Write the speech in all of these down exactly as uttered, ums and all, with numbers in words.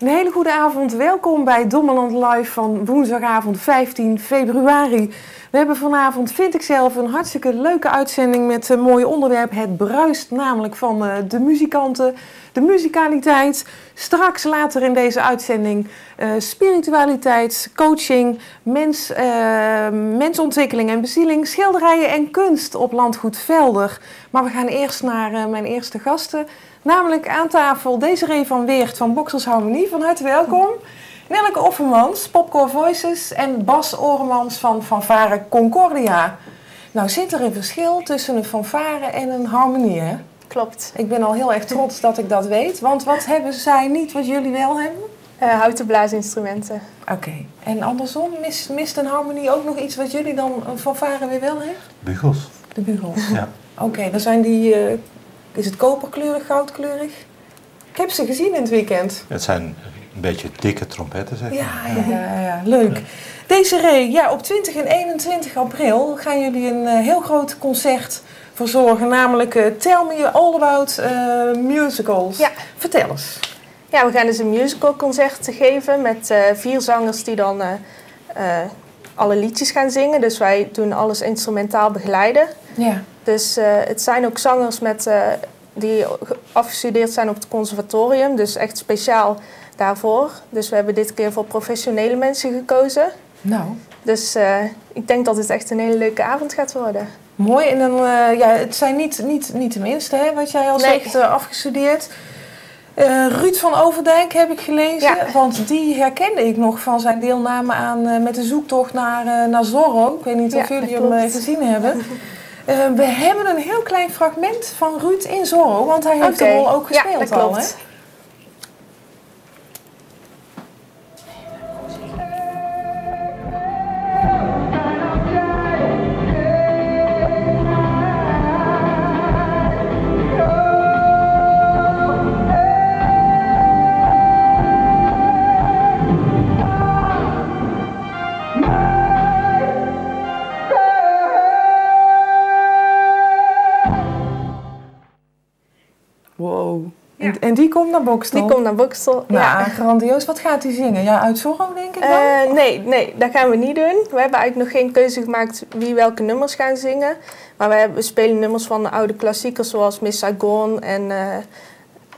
Een hele goede avond, welkom bij Dommelland Live van woensdagavond vijftien februari. We hebben vanavond, vind ik zelf, een hartstikke leuke uitzending met een mooi onderwerp. Het bruist namelijk van de muzikanten, de muzikaliteit. Straks later in deze uitzending uh, spiritualiteit, coaching, mens, uh, mensontwikkeling en bezieling, schilderijen en kunst op Landgoed Velder. Maar we gaan eerst naar uh, mijn eerste gasten. Namelijk aan tafel deze Ree van Weert van Boxtel's Harmonie. Van harte welkom. Nelleke Offermans, Popkoor Voices en Bas Oremans van Fanfare Concordia. Nou zit er een verschil tussen een fanfare en een harmonie, hè? Klopt. Ik ben al heel erg trots dat ik dat weet. Want wat hebben zij niet wat jullie wel hebben? Uh, houten blaasinstrumenten. Oké. Okay. En andersom, mis, mist een harmonie ook nog iets wat jullie dan een fanfare weer wel heeft? Bugels. De bugels. Ja. Oké, okay, dan zijn die... Uh, Is het koperkleurig, goudkleurig? Ik heb ze gezien in het weekend. Het zijn een beetje dikke trompetten, zeg maar. Ja, ja, ja, ja. Leuk. Desiree, ja, op twintig en eenentwintig april gaan jullie een uh, heel groot concert verzorgen. Namelijk uh, Tell Me All About uh, Musicals. Ja. Vertel eens. Ja, we gaan dus een musicalconcert geven met uh, vier zangers die dan uh, uh, alle liedjes gaan zingen. Dus wij doen alles instrumentaal begeleiden. Ja. Dus uh, het zijn ook zangers met, uh, die afgestudeerd zijn op het conservatorium. Dus echt speciaal daarvoor. Dus we hebben dit keer voor professionele mensen gekozen. Nou. Dus uh, ik denk dat het echt een hele leuke avond gaat worden. Mooi. En dan, uh, ja, het zijn niet, niet, niet de minste, hè, wat jij al nee. zegt, uh, afgestudeerd. Uh, Ruud van Overdijk heb ik gelezen. Ja. Want die herkende ik nog van zijn deelname aan uh, met de zoektocht naar, uh, naar Zorro. Ik weet niet of ja, jullie hem uh, gezien hebben. Uh, we hebben een heel klein fragment van Ruud in Zorro, want hij heeft okay. de rol ook gespeeld ja, al, hè? En die komt naar Boxtel? Die komt naar Boxtel, nou, ja. Grandioos. Wat gaat hij zingen? Ja, uit Zorro denk ik dan? Uh, nee, nee, dat gaan we niet doen. We hebben eigenlijk nog geen keuze gemaakt wie welke nummers gaan zingen. Maar we, hebben, we spelen nummers van de oude klassiekers zoals Miss Saigon en uh,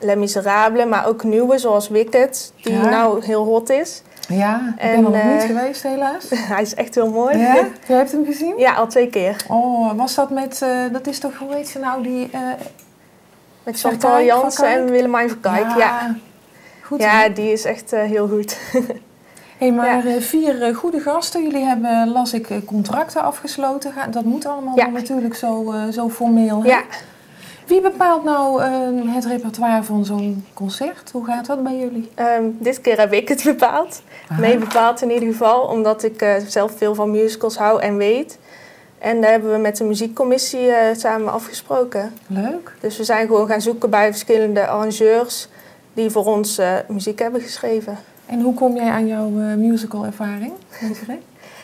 Les Miserables. Maar ook nieuwe zoals Wicked, die ja. nou heel hot is. Ja, ik en, ben er nog niet uh, geweest helaas. Hij is echt heel mooi. Ja? Je hebt hem gezien? Ja, al twee keer. Oh, was dat met, uh, dat is toch, hoe heet ze nou die... Uh, Met Chantal Jansen en Willemijn van Kijk, ja. Ja. Goed, ja, die is echt uh, heel goed. Hey, maar ja. vier uh, goede gasten. Jullie hebben, las ik, contracten afgesloten. Dat moet allemaal ja. natuurlijk zo, uh, zo formeel. Ja. Wie bepaalt nou uh, het repertoire van zo'n concert? Hoe gaat dat bij jullie? Um, dit keer heb ik het bepaald. Aha. Mee bepaald in ieder geval, omdat ik uh, zelf veel van musicals hou en weet... En daar hebben we met de muziekcommissie uh, samen afgesproken. Leuk. Dus we zijn gewoon gaan zoeken bij verschillende arrangeurs die voor ons uh, muziek hebben geschreven. En hoe kom jij aan jouw uh, musicalervaring?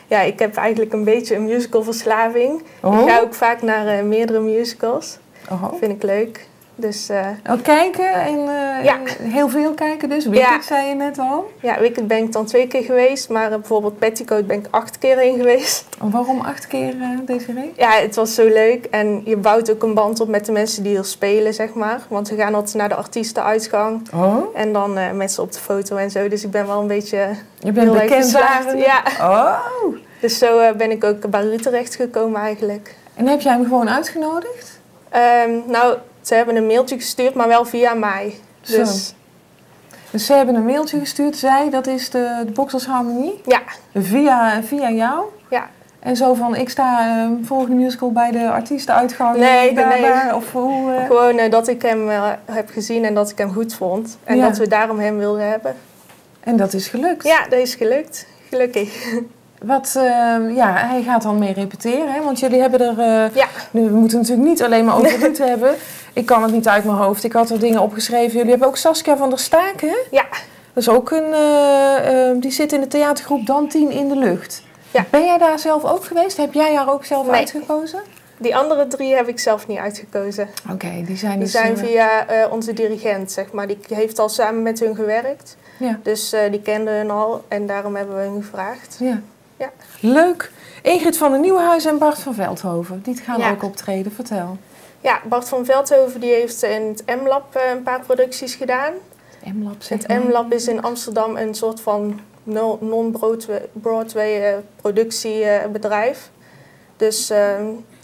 Ja, ik heb eigenlijk een beetje een musicalverslaving. Oh. Ik ga ook vaak naar uh, meerdere musicals. Oh. Dat vind ik leuk. Dus, uh, oh, kijken en, uh, ja. en heel veel kijken dus. Wicked ja. zei je net al. Ja, Wicked ben ik dan twee keer geweest. Maar uh, bijvoorbeeld Petticoat ben ik acht keer heen geweest. Waarom acht keer uh, deze week? Ja, het was zo leuk. En je bouwt ook een band op met de mensen die er spelen, zeg maar. Want we gaan altijd naar de artiestenuitgang. Oh. En dan uh, mensen op de foto en zo. Dus ik ben wel een beetje... Je bent bekend. Ja. Oh. Dus zo uh, ben ik ook bij Ruud terecht gekomen eigenlijk. En heb jij hem gewoon uitgenodigd? Um, nou... Ze hebben een mailtje gestuurd, maar wel via mij. Dus, Zo. dus ze hebben een mailtje gestuurd, zij, dat is de, de Boxtel's Harmonie? Ja. Via, via jou? Ja. En zo van, ik sta uh, volgende musical bij de artiestenuitgang. Nee, daar, nee. Daar, of hoe, uh... Gewoon uh, dat ik hem uh, heb gezien en dat ik hem goed vond. En ja. dat we daarom hem wilden hebben. En dat is gelukt? Ja, dat is gelukt. Gelukkig. Wat, uh, ja, hij gaat dan mee repeteren, hè? Want jullie hebben er... Uh, ja. Nu, we moeten natuurlijk niet alleen maar over Ruud hebben. Ik kan het niet uit mijn hoofd. Ik had er dingen opgeschreven. Jullie hebben ook Saskia van der Staak, hè? Ja. Dat is ook een... Uh, uh, die zit in de theatergroep Dantien in de Lucht. Ja. Ben jij daar zelf ook geweest? Heb jij haar ook zelf nee. uitgekozen? Die andere drie heb ik zelf niet uitgekozen. Oké, okay, die zijn dus... Die zijn via uh, onze dirigent, zeg maar. Die heeft al samen met hun gewerkt. Ja. Dus uh, die kenden hun al en daarom hebben we hun gevraagd. Ja. Ja. Leuk. Ingrid van den Nieuwenhuizen en Bart van Veldhoven. Die gaan ja. ook optreden. Vertel. Ja, Bart van Veldhoven die heeft in het M-Lab uh, een paar producties gedaan. Het M-Lab Het M-Lab is in Amsterdam een soort van non-Broadway productiebedrijf. Dus uh,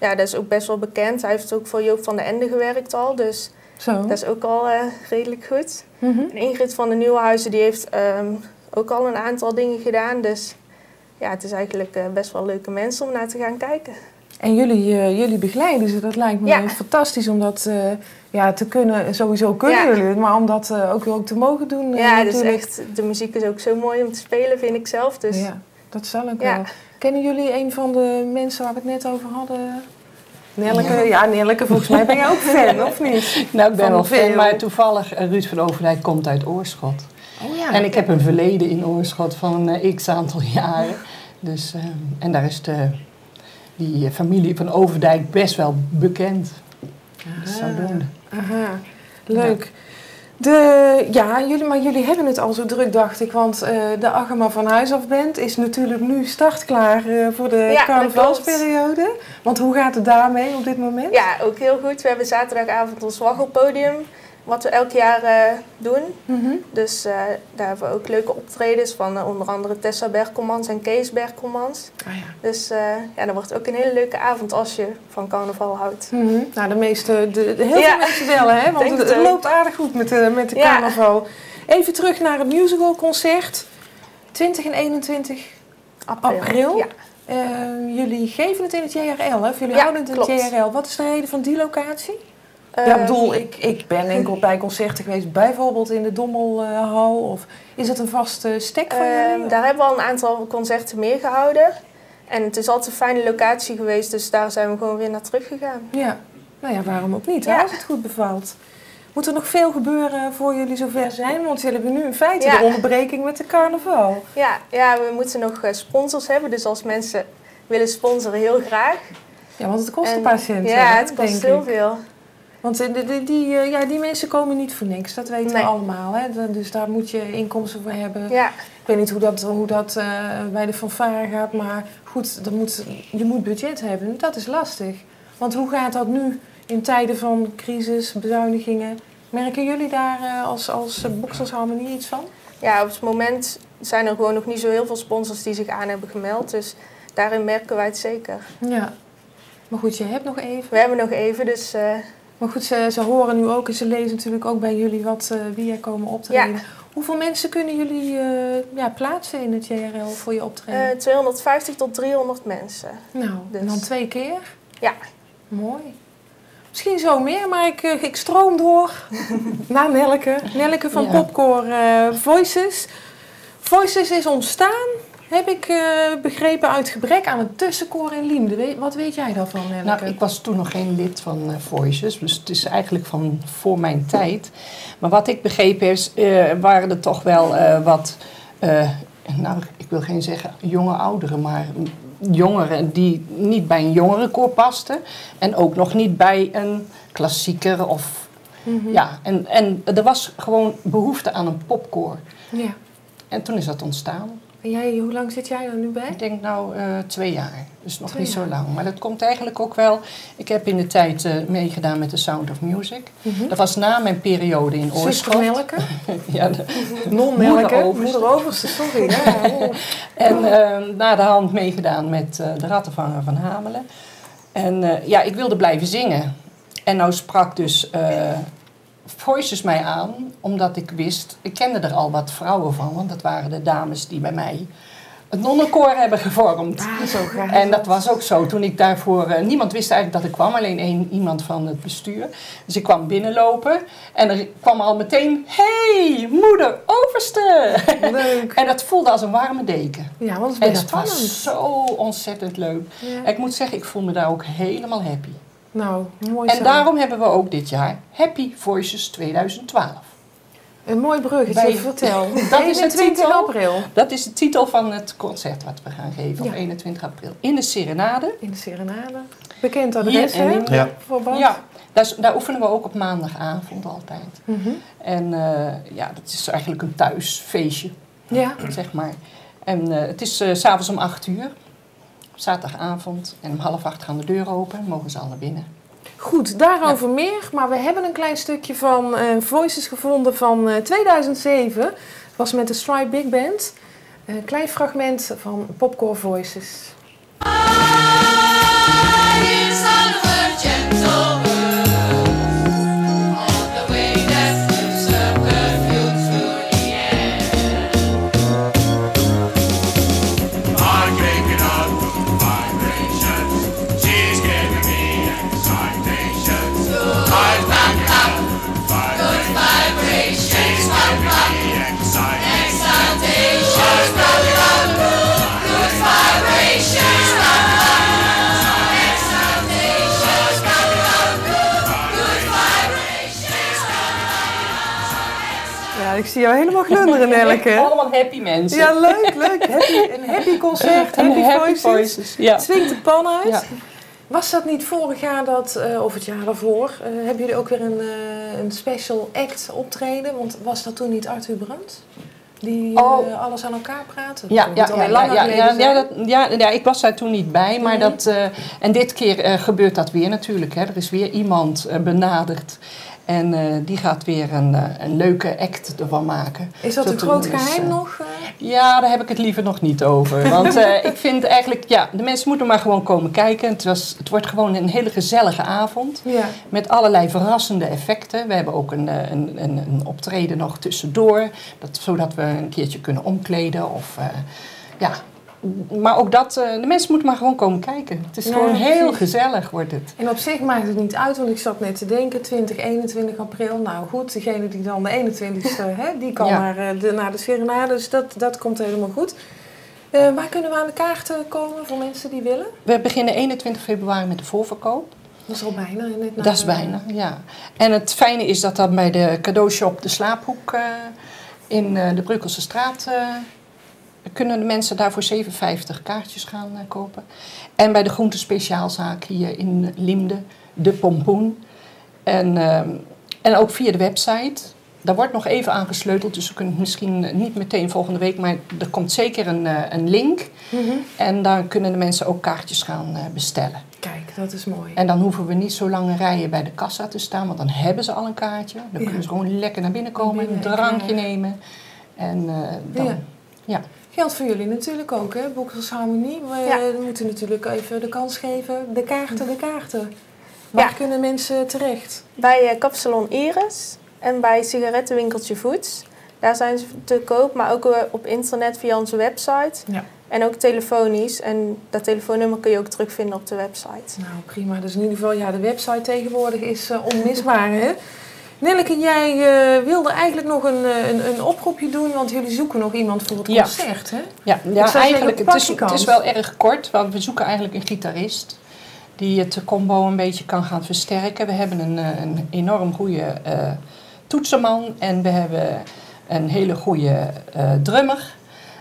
ja, dat is ook best wel bekend. Hij heeft ook voor Joop van den Ende gewerkt al, dus Zo. dat is ook al uh, redelijk goed. Mm-hmm. En Ingrid van den Nieuwenhuizen die heeft um, ook al een aantal dingen gedaan. Dus ja, het is eigenlijk uh, best wel leuke mensen om naar te gaan kijken. En jullie, uh, jullie begeleiden ze, dat lijkt me ja. fantastisch om dat uh, ja, te kunnen. Sowieso kunnen ja. jullie het, maar om dat uh, ook, ook te mogen doen. Uh, ja, dus echt, de muziek is ook zo mooi om te spelen, vind ik zelf. Dus. Ja, dat zal ik ja. wel. Kennen jullie een van de mensen waar we het net over hadden? Nelleke, ja, ja Nelleke, volgens mij ben jij ook fan, of niet? Nou, ik ben wel fan, maar toevallig uh, Ruud van Overdijk komt uit Oirschot. Oh, ja. En ik heb een verleden in Oirschot van uh, x aantal jaren. Dus, uh, en daar is de, die familie van Overdijk best wel bekend. Aha, dus zodoende. Aha. Leuk. Ja. De, ja, jullie, maar jullie hebben het al zo druk, dacht ik. Want uh, de Agema van Huis af Band is natuurlijk nu startklaar uh, voor de ja, carnavalsperiode. Want hoe gaat het daarmee op dit moment? Ja, ook heel goed. We hebben zaterdagavond ons waggelpodium, wat we elk jaar uh, doen. Mm-hmm. Dus uh, daar hebben we ook leuke optredens van uh, onder andere Tessa Berkelmans en Kees Berkelmans. Oh, ja. Dus uh, ja, dat wordt ook een hele leuke avond als je van carnaval houdt. Mm-hmm. Nou, de meeste, de, de heel ja. veel mensen wel, hè? Want het, het, het loopt aardig goed met de, met de ja. carnaval. Even terug naar het musicalconcert. twintig en eenentwintig april. april. Ja. Uh, jullie geven het in het J R L, hè? Of jullie ja, houden het in klopt. het J R L. Wat is de reden van die locatie? Ja, ik bedoel, ik, ik ben enkel bij concerten geweest, bijvoorbeeld in de Dommelhal. Of is dat een vaste stek van jullie? Uh, daar hebben we al een aantal concerten meer gehouden. En het is altijd een fijne locatie geweest, dus daar zijn we gewoon weer naar teruggegaan. Ja, nou ja, waarom ook niet? Ja. Als het goed bevalt. Moet er nog veel gebeuren voor jullie zover zijn? Want jullie hebben nu in feite ja. de onderbreking met de carnaval. Ja, ja, we moeten nog sponsors hebben, dus als mensen willen sponsoren, heel graag. Ja, want het kost en, een paar cent. Ja, hè, het kost heel veel. Want die, die, die, ja, die mensen komen niet voor niks, dat weten nee. we allemaal. Hè? Dus daar moet je inkomsten voor hebben. Ja. Ik weet niet hoe dat, hoe dat uh, bij de fanfare gaat, maar goed, dat moet, je moet budget hebben. Dat is lastig. Want hoe gaat dat nu in tijden van crisis, bezuinigingen? Merken jullie daar uh, als, als uh, Boxtel's Harmonie iets van? Ja, op het moment zijn er gewoon nog niet zo heel veel sponsors die zich aan hebben gemeld. Dus daarin merken wij het zeker. Ja, maar goed, je hebt nog even. We hebben nog even, dus... Uh... Maar goed, ze, ze horen nu ook en ze lezen natuurlijk ook bij jullie wat, uh, wie er komen optreden. Ja. Hoeveel mensen kunnen jullie uh, ja, plaatsen in het J R L voor je optreden? Uh, tweehonderdvijftig tot driehonderd mensen. Nou, dus. En dan twee keer? Ja. Mooi. Misschien zo meer, maar ik, ik stroom door naar Nelleke. Nelleke van ja. Popkoor uh, Voices. Voices is ontstaan, heb ik uh, begrepen, uit gebrek aan het tussenkoor in Liempde. Wat weet jij daarvan, Nelleke? Nou, ik was toen nog geen lid van uh, Voices, dus het is eigenlijk van voor mijn tijd. Maar wat ik begrepen is, uh, waren er toch wel uh, wat, uh, nou, ik wil geen zeggen jonge ouderen, maar jongeren die niet bij een jongerenkoor pasten en ook nog niet bij een klassieker of, mm-hmm. ja, en, en er was gewoon behoefte aan een popkoor. Ja. En toen is dat ontstaan. En jij, hoe lang zit jij er nu bij? Ik denk nou uh, twee jaar. Dus nog twee niet jaar. zo lang. Maar dat komt eigenlijk ook wel... Ik heb in de tijd uh, meegedaan met The Sound of Music. Mm-hmm. Dat was na mijn periode in Oirschot. Zuster Nelleke? ja, non-Nelleke. Moeder Overste, sorry. ja, oh. En uh, na de hand meegedaan met uh, De Rattenvanger van Hamelen. En uh, ja, ik wilde blijven zingen. En nou sprak dus... Uh, Voices mij aan, omdat ik wist, ik kende er al wat vrouwen van, want dat waren de dames die bij mij het nonnenkoor hebben gevormd. Ah, zo graag. En dat was ook zo. Toen ik daarvoor... Uh, niemand wist eigenlijk dat ik kwam. Alleen één iemand van het bestuur. Dus ik kwam binnenlopen. En er kwam al meteen... Hey, moeder overste! Leuk. En dat voelde als een warme deken. Ja, want het was best spannend. En dat was zo ontzettend leuk. Ja. En ik moet zeggen, ik voel me daar ook helemaal happy. Nou, mooi zo. En daarom hebben we ook dit jaar Happy Voices twintig twaalf. Een mooi bruggetje, Bij, vertel. dat, is de titel, dat is de titel van het concert wat we gaan geven ja. op eenentwintig april. In de Serenade. In de Serenade. Bekend adres, hè? Ja, ja daar, daar oefenen we ook op maandagavond altijd. Mm-hmm. En uh, ja, dat is eigenlijk een thuisfeestje, ja. zeg maar. En uh, het is uh, 's avonds om acht uur, zaterdagavond. En om half acht gaan de deuren open en mogen ze allemaal binnen. Goed, daarover ja. meer. Maar we hebben een klein stukje van uh, Voices gevonden van uh, tweeduizend zeven. Het was met de Stripe Big Band. Een uh, klein fragment van Popkoor Voices. Ik zie jou helemaal glunderen, Nelleke. Allemaal happy mensen. Ja, leuk, leuk. Happy, een happy concert, happy, happy voices. voices ja. Het zwingt de pan uit. Ja. Was dat niet vorig jaar, dat, uh, of het jaar daarvoor, uh, hebben jullie ook weer een, uh, een special act optreden? Want was dat toen niet Arthur Brandt? Die oh. uh, alles aan elkaar praten? Ja, ja, ja, ja, ja, ja, ja, dat, ja, ja, ik was daar toen niet bij. Maar mm-hmm. dat, uh, en dit keer uh, gebeurt dat weer natuurlijk. Hè. Er is weer iemand uh, benaderd. En uh, die gaat weer een, uh, een leuke act ervan maken. Is dat een groot geheim uh, nog? Uh... Ja, daar heb ik het liever nog niet over. Want uh, ik vind eigenlijk, ja, de mensen moeten maar gewoon komen kijken. Het, was, het wordt gewoon een hele gezellige avond. Ja. Met allerlei verrassende effecten. We hebben ook een, een, een, een optreden nog tussendoor. Dat, zodat we een keertje kunnen omkleden. Of, uh, ja. Maar ook dat, de mensen moeten maar gewoon komen kijken. Het is ja, gewoon heel precies. gezellig wordt het. En op zich maakt het niet uit, want ik zat net te denken, twintig, eenentwintig april. Nou goed, degene die dan de eenentwintigste, hè, die kan ja. naar, de, naar de Serenade. Dus dat, dat komt helemaal goed. Uh, waar kunnen we aan de kaarten komen voor mensen die willen? We beginnen eenentwintig februari met de voorverkoop. Dat is al bijna. Net na dat is de... bijna, ja. En het fijne is dat dat bij de cadeaushop De Slaaphoek uh, in uh, de Bruckelse straat... Uh, kunnen de mensen daarvoor zeven vijftig kaartjes gaan uh, kopen. En bij de groentespeciaalzaak hier in Liempde, de Pompoen. En, uh, en ook via de website. Daar wordt nog even aangesleuteld, dus we kunnen misschien niet meteen volgende week... maar er komt zeker een, uh, een link. Mm-hmm. En dan kunnen de mensen ook kaartjes gaan uh, bestellen. Kijk, dat is mooi. En dan hoeven we niet zo lange rijen bij de kassa te staan... want dan hebben ze al een kaartje. Dan ja. kunnen ze gewoon lekker naar binnen komen, binnen, een drankje ja. nemen. En uh, dan... Ja. ja. Geldt voor jullie natuurlijk ook, hè? Boxtel's Harmonie. We ja. moeten natuurlijk even de kans geven. De kaarten, de kaarten. Waar ja. kunnen mensen terecht? Bij uh, Kapsalon Iris en bij sigarettenwinkeltje Voets. Daar zijn ze te koop, maar ook uh, op internet via onze website. Ja. En ook telefonisch. En dat telefoonnummer kun je ook terugvinden op de website. Nou, prima. Dus in ieder geval, ja, de website tegenwoordig is uh, onmisbaar, hè? Nelleke, jij uh, wilde eigenlijk nog een, een, een oproepje doen, want jullie zoeken nog iemand voor het concert, ja. hè? Ja, ja eigenlijk, het is, het is wel erg kort, want we zoeken eigenlijk een gitarist die het combo een beetje kan gaan versterken. We hebben een, een enorm goede uh, toetsenman en we hebben een hele goede uh, drummer.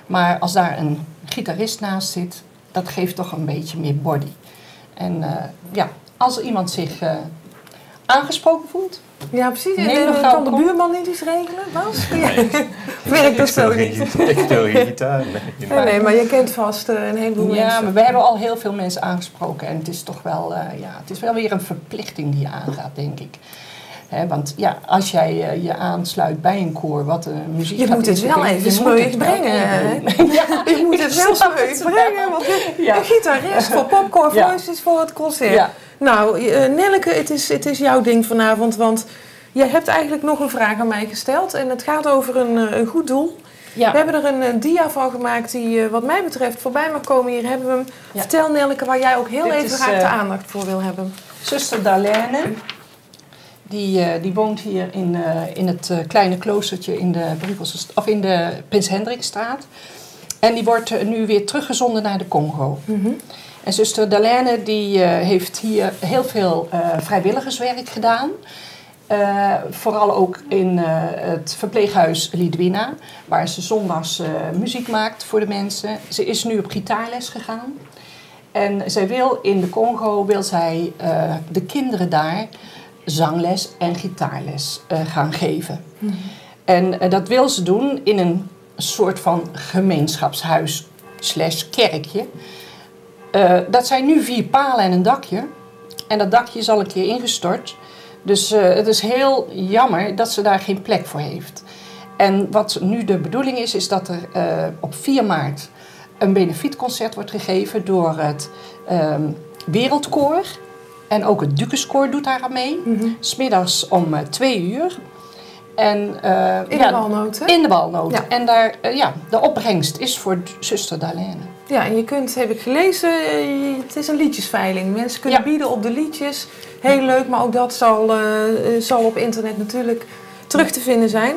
Maar als daar een gitarist naast zit, dat geeft toch een beetje meer body. En uh, ja, als iemand zich uh, aangesproken voelt... Ja, precies. Nee, en kan de buurman niet eens regelen, Bas? Ja. Nee. Werkt dat zo niet? Ik speel geen gitaar. Nee, nee, nee, maar je kent vast uh, een heleboel ja, mensen. Ja, maar we hebben al heel veel mensen aangesproken. En het is toch wel, uh, ja, het is wel weer een verplichting die je aangaat, denk ik. He, want ja, als jij uh, je aansluit bij een koor, wat uh, muziek... Je moet het wel even smeuïg brengen. Ja, je moet het wel smeuïg brengen. Want ja. een gitarist voor Popkoor Voices ja. voor het concert. Ja. Nou, uh, Nelleke, het is, het is jouw ding vanavond, want jij hebt eigenlijk nog een vraag aan mij gesteld. En het gaat over een, uh, een goed doel. Ja. We hebben er een uh, dia van gemaakt die uh, wat mij betreft voorbij mag komen. Hier hebben we hem. Ja. Vertel Nelleke waar jij ook heel Dit even graag uh, de aandacht voor wil hebben. Zuster Darlene. Die, uh, die woont hier in, uh, in het uh, kleine kloostertje in de, of in de Prins Hendrikstraat. En die wordt uh, nu weer teruggezonden naar de Congo. Mm-hmm. En zuster Darlene die, uh, heeft hier heel veel uh, vrijwilligerswerk gedaan. Uh, vooral ook in uh, het verpleeghuis Lidwina, waar ze zondags uh, muziek maakt voor de mensen. Ze is nu op gitaarles gegaan. En zij wil in de Congo wil zij, uh, de kinderen daar zangles en gitaarles uh, gaan geven. Mm-hmm. En uh, dat wil ze doen in een soort van gemeenschapshuis slash kerkje. Uh, dat zijn nu vier palen en een dakje. En dat dakje is al een keer ingestort. Dus uh, het is heel jammer dat ze daar geen plek voor heeft. En wat nu de bedoeling is, is dat er uh, op vier maart een benefietconcert wordt gegeven door het uh, Wereldkoor. En ook het Dukeskoor doet daar aan mee. Mm-hmm. 's Middags om uh, twee uur. En, uh, in, ja, de balnoten. in de balnoten. Ja. En daar, uh, ja, de opbrengst is voor zuster Darlene. Ja, en je kunt, heb ik gelezen, uh, het is een liedjesveiling. Mensen kunnen, ja, bieden op de liedjes. Heel leuk, maar ook dat zal, uh, zal op internet natuurlijk terug te vinden zijn.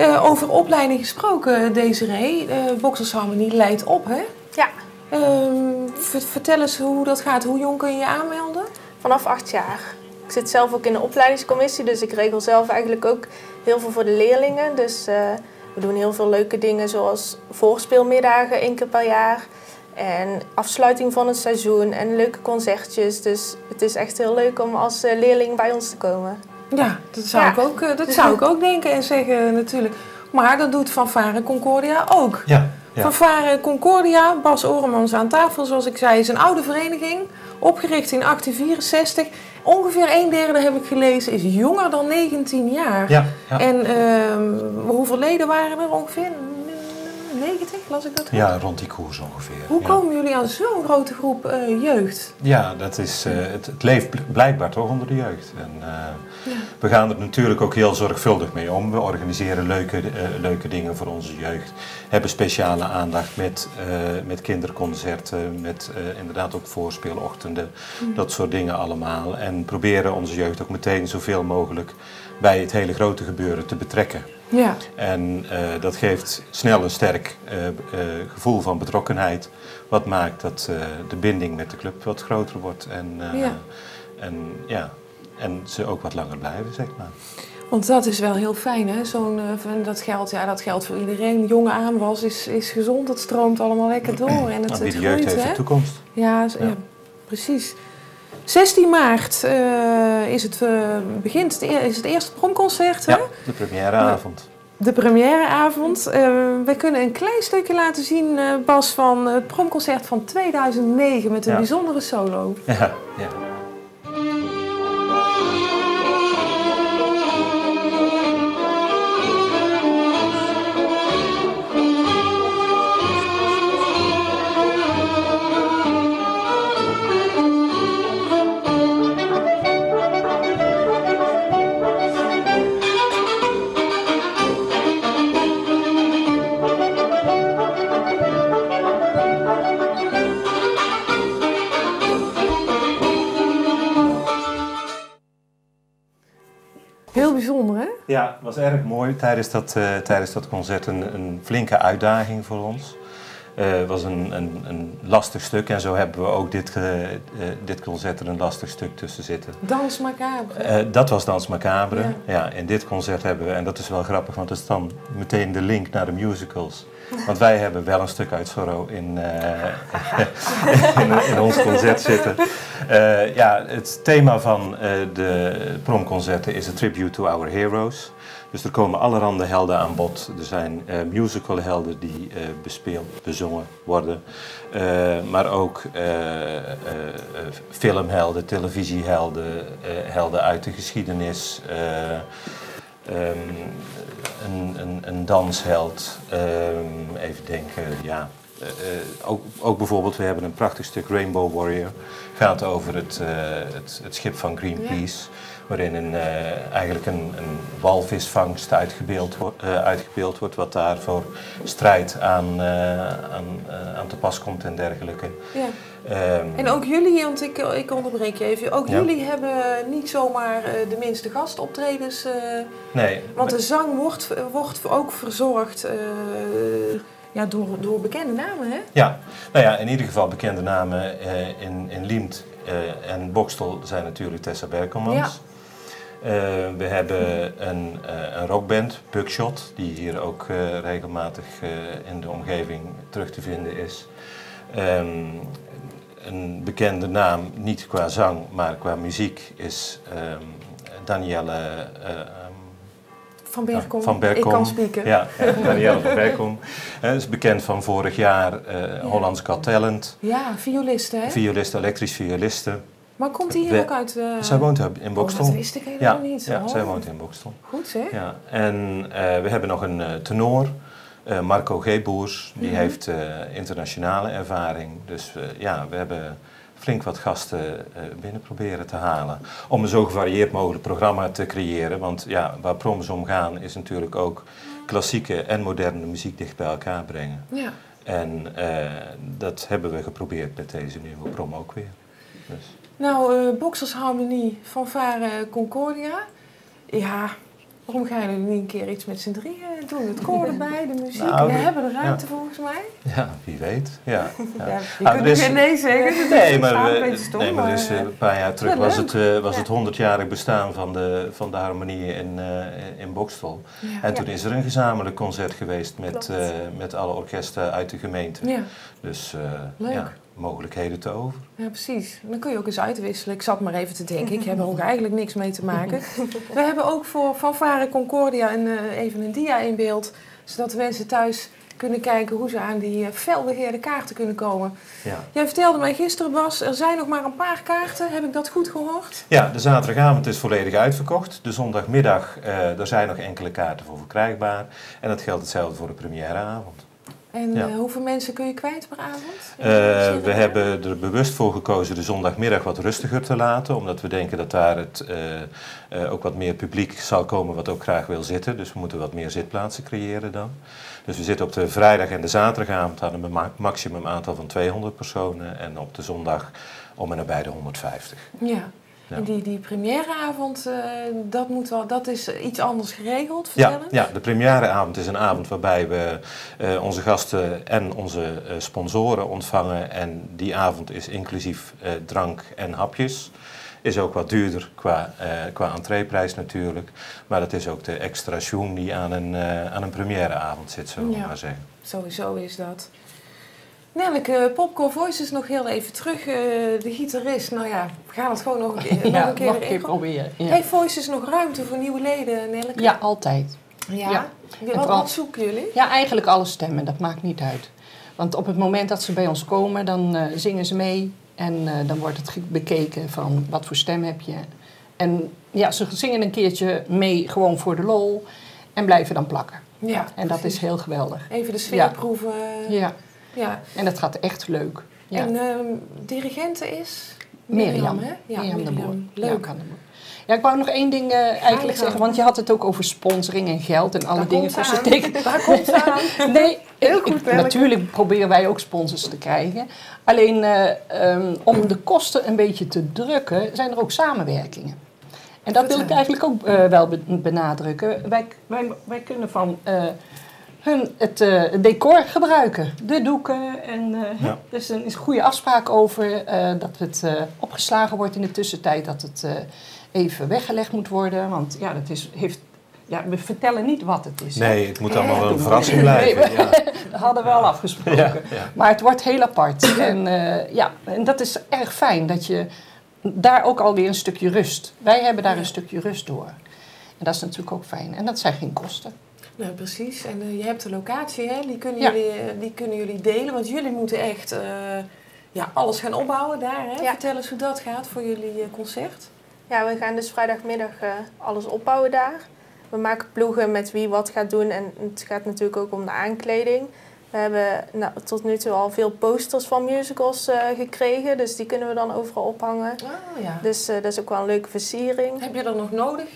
Uh, over opleiding gesproken, Desiree. Uh, Boxtel's Harmonie leidt op, hè? Ja. Uh, vertel eens hoe dat gaat. Hoe jong kun je je aanmelden? Vanaf acht jaar. Ik zit zelf ook in de opleidingscommissie, dus ik regel zelf eigenlijk ook heel veel voor de leerlingen. Dus uh, we doen heel veel leuke dingen zoals voorspeelmiddagen één keer per jaar. En afsluiting van het seizoen en leuke concertjes. Dus het is echt heel leuk om als leerling bij ons te komen. Ja, dat zou, ja. Ik, ook, dat zou ik ook denken en zeggen natuurlijk. Maar dat doet Fanfare Concordia ook. Ja, ja. Fanfare Concordia, Bas Oremans aan tafel, zoals ik zei, is een oude vereniging. Opgericht in achttien vierenzestig. Ongeveer een derde, heb ik gelezen, is jonger dan negentien jaar. Ja, ja. En uh, hoeveel leden waren er ongeveer? negentig, las ik dat goed? Ja, rond die koers ongeveer. Hoe ja. komen jullie aan zo'n grote groep uh, jeugd? Ja, dat is, uh, het, het leeft blijkbaar toch onder de jeugd. En, uh, ja. We gaan er natuurlijk ook heel zorgvuldig mee om. We organiseren leuke, uh, leuke dingen voor onze jeugd. Hebben speciale aandacht met, uh, met kinderconcerten, met uh, inderdaad ook voorspeelochtenden. Mm. Dat soort dingen allemaal. En proberen onze jeugd ook meteen zoveel mogelijk bij het hele grote gebeuren te betrekken. Ja. En uh, dat geeft snel een sterk uh, uh, gevoel van betrokkenheid. Wat maakt dat uh, de binding met de club wat groter wordt. En, uh, ja. En, ja, en ze ook wat langer blijven, zeg maar. Want dat is wel heel fijn, hè? Zo'n, uh, dat, geldt, ja, dat geldt voor iedereen. Jonge aanwas is, is gezond, dat stroomt allemaal lekker door. En het, nou, wie de jeugd groeit, heeft hè? De toekomst. Ja, ja. ja precies. zestien maart uh, is, het, uh, begint, is het eerste promconcert. Ja, hè? de premièreavond. De premièreavond. Uh, we kunnen een klein stukje laten zien, uh, Bas, van het promconcert van tweeduizend negen met een ja. bijzondere solo. Ja, ja. Ja, het was erg mooi tijdens dat, uh, tijdens dat concert. Een, een flinke uitdaging voor ons. Uh, het was een, een, een lastig stuk en zo hebben we ook dit, uh, uh, dit concert er een lastig stuk tussen zitten. Dans Macabre. Uh, dat was Dans Macabre. Ja. Ja, en dit concert hebben we, en dat is wel grappig, want dat is dan meteen de link naar de musicals. Want wij hebben wel een stuk uit Zorro in, uh, in, in ons concert zitten. Uh, ja, het thema van uh, de promconcerten is A Tribute to Our Heroes. Dus er komen allerhande helden aan bod. Er zijn uh, musicalhelden die uh, bespeeld, bezongen worden. Uh, maar ook uh, uh, filmhelden, televisiehelden, uh, helden uit de geschiedenis. Uh, Um, een, een, een dansheld, um, even denken, ja, Uh, ook, ook bijvoorbeeld, we hebben een prachtig stuk Rainbow Warrior. Gaat over het, uh, het, het schip van Greenpeace. Ja. Waarin een, uh, eigenlijk een, een walvisvangst uitgebeeld, uh, uitgebeeld wordt. Wat daar voor strijd aan, uh, aan, uh, aan te pas komt en dergelijke. Ja. Um, en ook jullie, want ik, ik onderbreek je even, ook ja. jullie hebben niet zomaar uh, de minste gastoptredens. Uh, nee. Want de zang wordt, wordt ook verzorgd... Uh, Ja, door, door bekende namen, hè? Ja, nou ja, in ieder geval bekende namen eh, in, in Liempde eh, en Boxtel zijn natuurlijk Tessa Berkelmans. Ja. Uh, we hebben een, uh, een rockband, Buckshot, die hier ook uh, regelmatig uh, in de omgeving terug te vinden is. Um, een bekende naam, niet qua zang, maar qua muziek, is um, Danielle... Uh, Van Berkelm. Van Berkelm. Ik kan spreken. Ja, Danielle van Berkelm. Hij is bekend van vorig jaar uh, ja. Hollands Got Talent. Ja, violiste, hè? Violiste, elektrisch violiste. Maar komt hij hier We, ook uit? Uh... Zij woont in Boxtel. Oh, dat wist ik helemaal ja. niet. Ja, oh. zij woont in Boxtel. Goed, hè? Ja. En uh, we hebben nog een uh, tenor, uh, Marco G. Boers. Die mm-hmm. heeft uh, internationale ervaring. Dus uh, ja, we hebben... flink wat gasten binnen proberen te halen. Om een zo gevarieerd mogelijk programma te creëren. Want ja, waar proms om gaan is natuurlijk ook klassieke en moderne muziek dicht bij elkaar brengen. Ja. En uh, dat hebben we geprobeerd met deze nieuwe prom ook weer. Dus. Nou, uh, Boxtel's Harmonie, Fanfare Concordia. Ja, waarom ga je er niet een keer iets met z'n drieën doen? Het koor erbij, de muziek. Nou, we de, hebben de ruimte ja. volgens mij. Ja, wie weet. Ja, ja. ja, je ah, kunt dus, niet meer nee zeggen. Nee, maar, we, stom, nee, maar dus, een paar jaar terug ja, was het honderdjarig uh, ja. bestaan van de, van de harmonie in, uh, in Boxtel. Ja, en ja. toen is er een gezamenlijk concert geweest met, uh, met alle orkesten uit de gemeente. Ja. Dus uh, leuk. Ja, mogelijkheden te over. Ja, precies. Dan kun je ook eens uitwisselen. Ik zat maar even te denken. Ik heb er ook eigenlijk niks mee te maken. We hebben ook voor Fanfare Concordia een, uh, even een dia in beeld. Zodat de mensen thuis kunnen kijken hoe ze aan die uh, felbegeerde kaarten kunnen komen. Ja. Jij vertelde mij gisteren, Bas, er zijn nog maar een paar kaarten. Heb ik dat goed gehoord? Ja, de zaterdagavond is volledig uitverkocht. De zondagmiddag, uh, er zijn nog enkele kaarten voor verkrijgbaar. En dat geldt hetzelfde voor de premièreavond. En ja. uh, hoeveel mensen kun je kwijt per avond? Uh, we ja. hebben er bewust voor gekozen de zondagmiddag wat rustiger te laten. Omdat we denken dat daar het, uh, uh, ook wat meer publiek zal komen wat ook graag wil zitten. Dus we moeten wat meer zitplaatsen creëren dan. Dus we zitten op de vrijdag en de zaterdagavond aan een maximum aantal van tweehonderd personen. En op de zondag om en nabij de honderdvijftig. Ja. Ja. En die, die premièreavond, uh, dat, moet wel, dat is iets anders geregeld, vertel ja, eens. Ja, de premièreavond is een avond waarbij we uh, onze gasten en onze uh, sponsoren ontvangen. En die avond is inclusief uh, drank en hapjes. Is ook wat duurder qua, uh, qua entreeprijs natuurlijk. Maar dat is ook de extra schoen die aan een, uh, aan een premièreavond zit, zullen we ja. maar zeggen. Sowieso is dat. Nelleke, Popkoor Voices nog heel even terug. De gitarist, nou ja, we gaan het gewoon nog een keer, ja, nog een keer, nog een keer proberen. Ja. Heeft Voices nog ruimte voor nieuwe leden, Nelleke? Ja, altijd. Ja? ja. Wat, vooral, wat zoeken jullie? Ja, eigenlijk alle stemmen, dat maakt niet uit. Want op het moment dat ze bij ons komen, dan uh, zingen ze mee. En uh, dan wordt het bekeken van wat voor stem heb je. En ja, ze zingen een keertje mee gewoon voor de lol. En blijven dan plakken. Ja, en dat is heel geweldig. Even de sfeer proeven. Ja. ja. Ja. En dat gaat echt leuk. Ja. En um, dirigente is? Miriam, Miriam hè? Ja, Miriam, Miriam de Boer. Leuk. Ja, ja, ik wou nog één ding uh, eigenlijk Eigen. zeggen, want je had het ook over sponsoring en geld en alle Daar dingen. Komt voor ze Daar komt het aan. Nee, heel goed. Ik, natuurlijk proberen wij ook sponsors te krijgen. Alleen uh, um, om de kosten een beetje te drukken, zijn er ook samenwerkingen. En dat, dat wil ik eigenlijk ook uh, wel benadrukken. Wij, wij, wij kunnen van... Uh, hun het uh, decor gebruiken. De doeken. En, uh, ja. Dus er is een goede afspraak over uh, dat het uh, opgeslagen wordt in de tussentijd. Dat het uh, even weggelegd moet worden. Want ja, dat is, heeft, ja, we vertellen niet wat het is. Nee, het moet ja. allemaal wel een verrassing blijven. Nee, ja. Dat hadden we ja. al afgesproken. Ja, ja. Maar het wordt heel apart. en, uh, ja, en dat is erg fijn dat je daar ook alweer een stukje rust. Wij hebben daar een stukje rust door. En dat is natuurlijk ook fijn. En dat zijn geen kosten. Nou, precies. En uh, je hebt de locatie, hè? Die kunnen, ja. jullie, die kunnen jullie delen. Want jullie moeten echt uh, ja, alles gaan opbouwen daar. Hè? Ja. Vertel eens hoe dat gaat voor jullie uh, concert. Ja, we gaan dus vrijdagmiddag uh, alles opbouwen daar. We maken ploegen met wie wat gaat doen. En het gaat natuurlijk ook om de aankleding. We hebben nou, tot nu toe al veel posters van musicals uh, gekregen. Dus die kunnen we dan overal ophangen. Oh, ja. Dus uh, dat is ook wel een leuke versiering. Heb je dat nog nodig?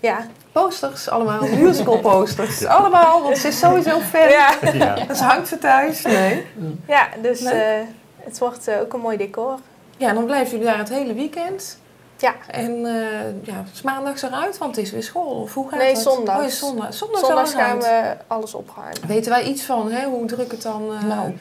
Ja. Posters allemaal, musical posters. Allemaal, want ze is sowieso fan. Ja. Ja. Dus hangt ze thuis. Nee. Ja, dus nee. Uh, het wordt uh, ook een mooi decor. Ja, dan blijven jullie daar het hele weekend. Ja. En uh, ja, is maandags eruit, want het is weer school. Of hoe gaat nee, dat? Zondag. Oh, ja, zondag. Zondags, zondags gaan we alles opruimen. Weten wij iets van, hè? Hoe druk het dan uh, nou.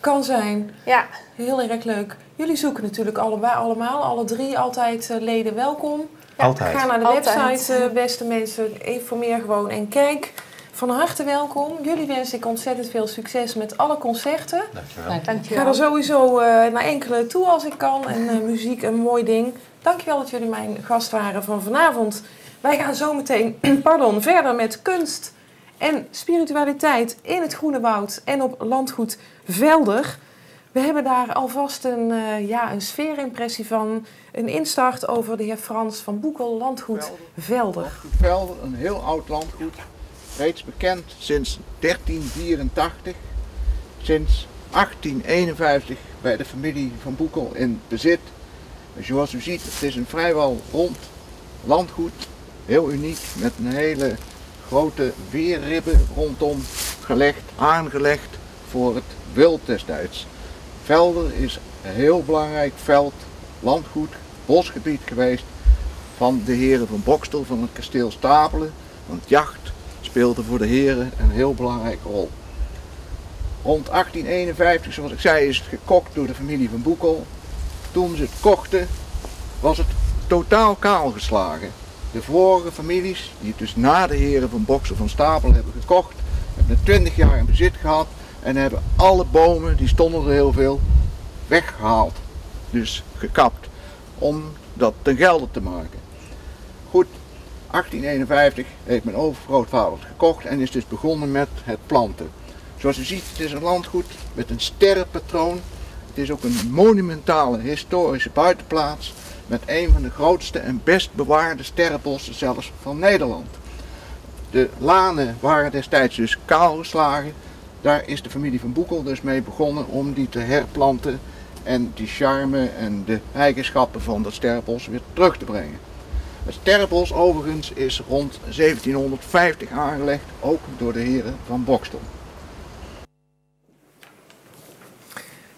kan zijn. Ja. Heel erg leuk. Jullie zoeken natuurlijk allebei, allemaal, alle drie altijd uh, leden welkom. Ja. Altijd. Ga naar de altijd. website, uh, beste mensen. Informeer gewoon en kijk. Van harte welkom. Jullie wens ik ontzettend veel succes met alle concerten. Dankjewel. Dankjewel. Ik ga er sowieso uh, naar enkele toe als ik kan. En uh, muziek, een mooi ding. Dankjewel dat jullie mijn gast waren van vanavond. Wij gaan zo meteen pardon, verder met kunst en spiritualiteit in het Groene Woud en op Landgoed Velder. We hebben daar alvast een, uh, ja, een sfeerimpressie van. Een instart over de heer Frans van Boekel, Landgoed Velder. Landgoed Velder, een heel oud landgoed. Reeds bekend sinds dertien vierentachtig. Sinds achttien eenenvijftig bij de familie van Boekel in bezit. Dus zoals u ziet, het is een vrijwel rond landgoed, heel uniek, met een hele grote weerribben rondom gelegd, aangelegd voor het wild destijds. Velder is een heel belangrijk veld, landgoed, bosgebied geweest van de heren van Boxtel, van het kasteel Stapelen, want jacht speelde voor de heren een heel belangrijke rol. Rond achttien eenenvijftig, zoals ik zei, is het gekocht door de familie van Boekel. Toen ze het kochten, was het totaal kaal geslagen. De vorige families, die het dus na de heren van Boxtel van Stapel hebben gekocht, hebben het twintig jaar in bezit gehad en hebben alle bomen, die stonden er heel veel, weggehaald. Dus gekapt, om dat ten gelde te maken. Goed, achttien eenenvijftig heeft mijn overgrootvader het gekocht en is dus begonnen met het planten. Zoals u ziet, het is een landgoed met een sterrenpatroon. Het is ook een monumentale historische buitenplaats met een van de grootste en best bewaarde sterrenbossen zelfs van Nederland. De lanen waren destijds dus kaal geslagen. Daar is de familie van Boekel dus mee begonnen om die te herplanten en die charme en de eigenschappen van dat sterrenbos weer terug te brengen. Het sterrenbos overigens is rond zeventienhonderdvijftig aangelegd, ook door de heren van Boxtel.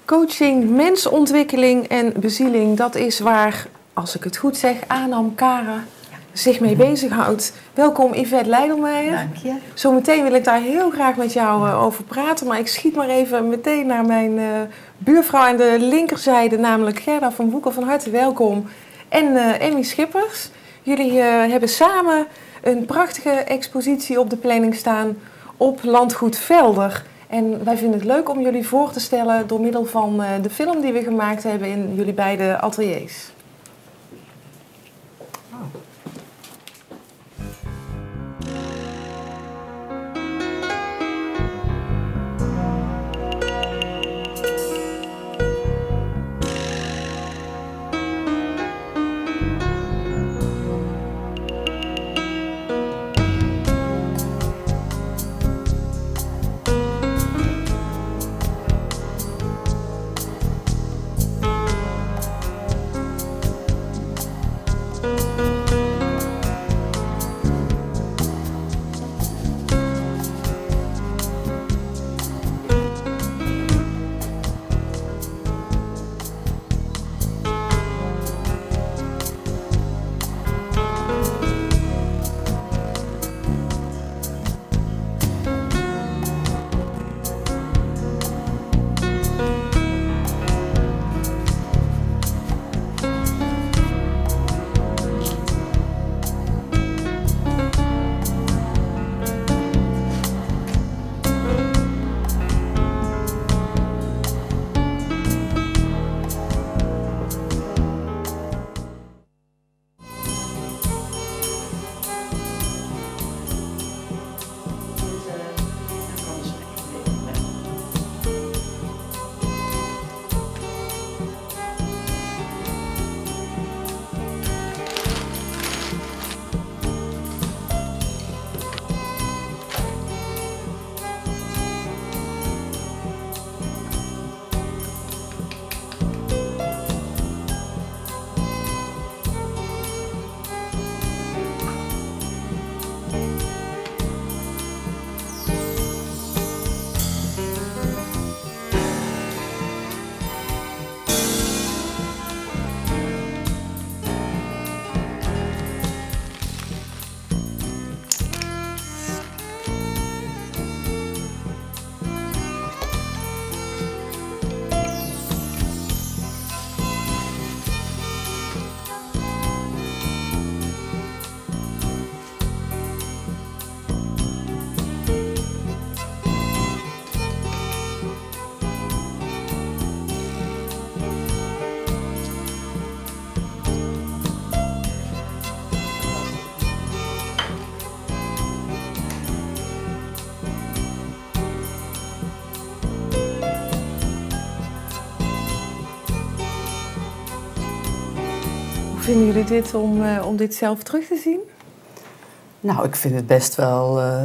Coaching, mensontwikkeling en bezieling, dat is waar, als ik het goed zeg, Anam Cara ja. zich mee bezighoudt. Welkom Yvette Leidelmeijer. Dank je. Zometeen wil ik daar heel graag met jou uh, over praten, maar ik schiet maar even meteen naar mijn uh, buurvrouw aan de linkerzijde, namelijk Gerda van Boekel. Van harte welkom. En uh, Emmy Schippers. Jullie uh, hebben samen een prachtige expositie op de planning staan op Landgoed Velder. En wij vinden het leuk om jullie voor te stellen door middel van de film die we gemaakt hebben in jullie beide ateliers. Oh. vinden jullie dit om, uh, om dit zelf terug te zien? Nou, ik vind het best wel uh,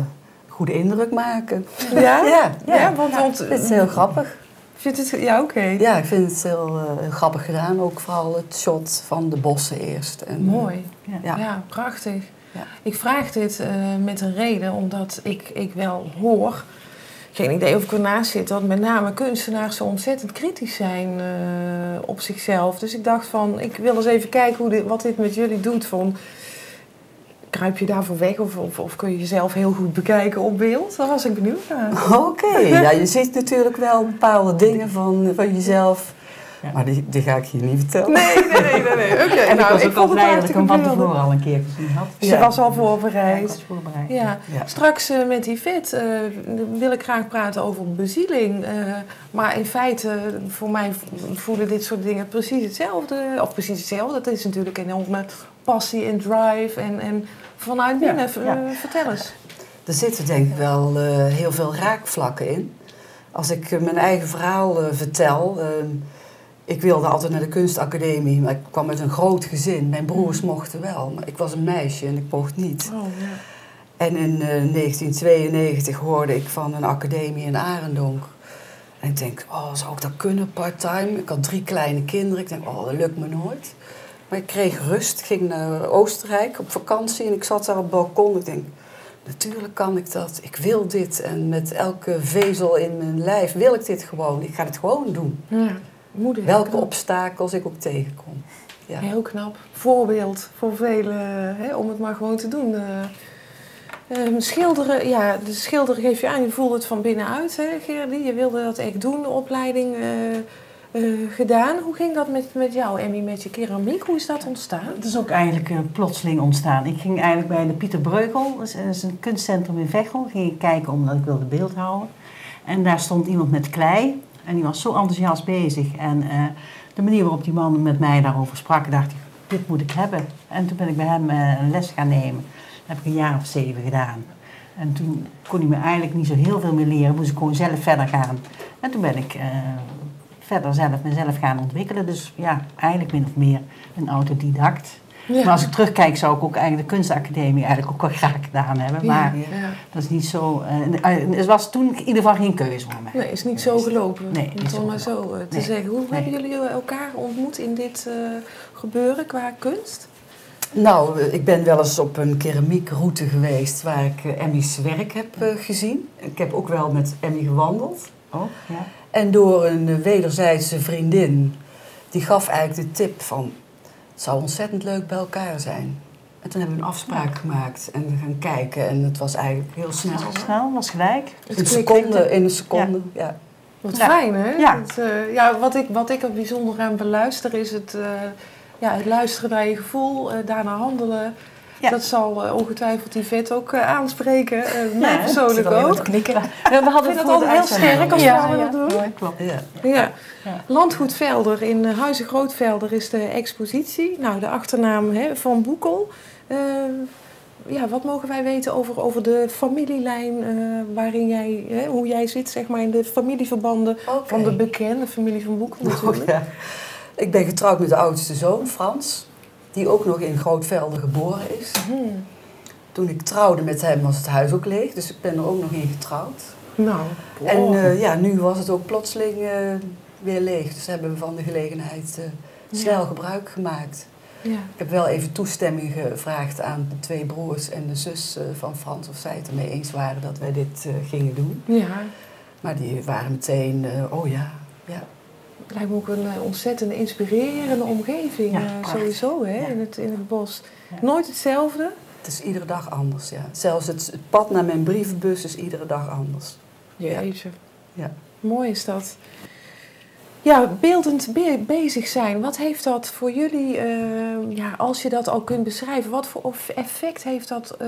goede indruk maken. Ja? ja, ja. ja want, ja, want het is heel grappig. Vind je het, ja, oké. Okay. Ja, ik vind het heel, uh, heel grappig gedaan. Ook vooral het shot van de bossen eerst. En, mooi. Ja, ja. ja prachtig. Ja. Ik vraag dit uh, met een reden, omdat ik, ik wel hoor... Geen idee of ik ernaast zit, dat met name kunstenaars zo ontzettend kritisch zijn uh, op zichzelf. Dus ik dacht van, ik wil eens even kijken hoe dit, wat dit met jullie doet. Van, kruip je daarvoor weg of, of, of kun je jezelf heel goed bekijken op beeld? Daar was ik benieuwd naar. Oké, okay. ja, je ziet natuurlijk wel bepaalde dingen van, van jezelf. Ja. Maar die, die ga ik hier niet vertellen. Nee, nee, nee. nee, nee. Oké. Okay. En nou, ik was ook al blij dat ik hem van tevoren al een keer gezien had. Ze ja. was al voorbereid. Ja, was voorbereid. Ja. Ja. Straks uh, met Yvette uh, wil ik graag praten over bezieling. Uh, maar in feite, voor mij voelen dit soort dingen precies hetzelfde. Of precies hetzelfde. Dat is natuurlijk enorme passie en drive. En, en vanuit binnen, ja. Ja. Uh, vertel eens. Er zitten denk ik wel uh, heel veel raakvlakken in. Als ik uh, mijn eigen verhaal uh, vertel... Uh, Ik wilde altijd naar de kunstacademie, maar ik kwam uit een groot gezin. Mijn broers mochten wel, maar ik was een meisje en ik mocht niet. Oh, ja. En in uh, negentien tweeënnegentig hoorde ik van een academie in Arendonk. En ik denk, oh, zou ik dat kunnen, part-time? Ik had drie kleine kinderen. Ik denk, oh, dat lukt me nooit. Maar ik kreeg rust, ik ging naar Oostenrijk op vakantie en ik zat daar op het balkon. Ik denk, natuurlijk kan ik dat, ik wil dit. En met elke vezel in mijn lijf wil ik dit gewoon. Ik ga het gewoon doen. Ja. Moeder, welke knap. Obstakels ik ook tegenkom. Ja. Heel knap. Voorbeeld voor velen, hè, om het maar gewoon te doen. Uh, uh, schilderen, ja, de schilderen geef je aan. Je voelde het van binnenuit, hè, Gerdy. Je wilde dat echt doen, de opleiding uh, uh, gedaan. Hoe ging dat met, met jou, Emmy, met je keramiek? Hoe is dat ontstaan? Het is ook eigenlijk uh, plotseling ontstaan. Ik ging eigenlijk bij de Pieter Breugel, dat is, dat is een kunstcentrum in Veghel. Ging ik kijken omdat ik wilde beeld houden. En daar stond iemand met klei. En die was zo enthousiast bezig. En uh, de manier waarop die man met mij daarover sprak, dacht ik, dit moet ik hebben. En toen ben ik bij hem uh, een les gaan nemen. Dat heb ik een jaar of zeven gedaan. En toen kon hij me eigenlijk niet zo heel veel meer leren. Moest ik gewoon zelf verder gaan. En toen ben ik uh, verder zelf mezelf gaan ontwikkelen. Dus ja, eigenlijk min of meer een autodidact. Ja. Maar als ik terugkijk, zou ik ook eigenlijk de kunstacademie eigenlijk ook wel graag gedaan hebben. Maar ja, ja. dat is niet zo... Uh, het was toen in ieder geval geen keuze voor mij. Nee, het is niet zo gelopen. Nee, niet om maar zo te nee. zeggen. Hoe nee. hebben jullie elkaar ontmoet in dit uh, gebeuren qua kunst? Nou, ik ben wel eens op een keramiekroute geweest waar ik uh, Emmy's werk heb uh, gezien. Ik heb ook wel met Emmy gewandeld. Oh, ja. En door een uh, wederzijdse vriendin, die gaf eigenlijk de tip van... Het zou ontzettend leuk bij elkaar zijn. En toen hebben we een afspraak ja. gemaakt en we gaan kijken. En het was eigenlijk heel snel. Het was snel, was gelijk. Het een seconde, in een seconde, ja. ja. Wat ja. fijn, hè? Ja. Het, uh, ja, wat, ik, wat ik er bijzonder aan beluister is het, uh, ja, het luisteren naar je gevoel, uh, daarna handelen. Ja. Dat zal uh, ongetwijfeld Yvette ook uh, aanspreken. Uh, mij ja, persoonlijk ook. Knikken. Ja, we hadden het altijd heel sterk als ja, we ja, dat ja. doen. Ja, klopt. Ja. Ja. Ja. Landgoed Velder in uh, Huize Grootvelder is de expositie. Nou, de achternaam hè, Van Boekel. Uh, ja, wat mogen wij weten over, over de familielijn uh, waarin jij, hè, hoe jij zit, zeg maar, in de familieverbanden okay. van de bekende familie Van Boekel natuurlijk. Oh, ja. Ik ben getrouwd met de oudste zoon, Frans. Die ook nog in Grootvelder geboren is. Mm. Toen ik trouwde met hem was het huis ook leeg, dus ik ben er ook nog in getrouwd. Nou, oh. En uh, ja, nu was het ook plotseling uh, weer leeg, dus hebben we van de gelegenheid uh, snel ja. gebruik gemaakt. Ja. Ik heb wel even toestemming gevraagd aan de twee broers en de zus uh, van Frans of zij het ermee eens waren dat wij dit uh, gingen doen. Ja. Maar die waren meteen, uh, oh ja, ja. Het lijkt me ook een uh, ontzettend inspirerende omgeving, ja, uh, sowieso, hè, ja. in, het, in het bos. Ja. Nooit hetzelfde? Het is iedere dag anders, ja. Zelfs het, het pad naar mijn brievenbus is iedere dag anders. Jeetje. Ja. Ja. Mooi is dat. Ja, beeldend be bezig zijn. Wat heeft dat voor jullie, uh, ja, als je dat al kunt beschrijven, wat voor effect heeft dat uh,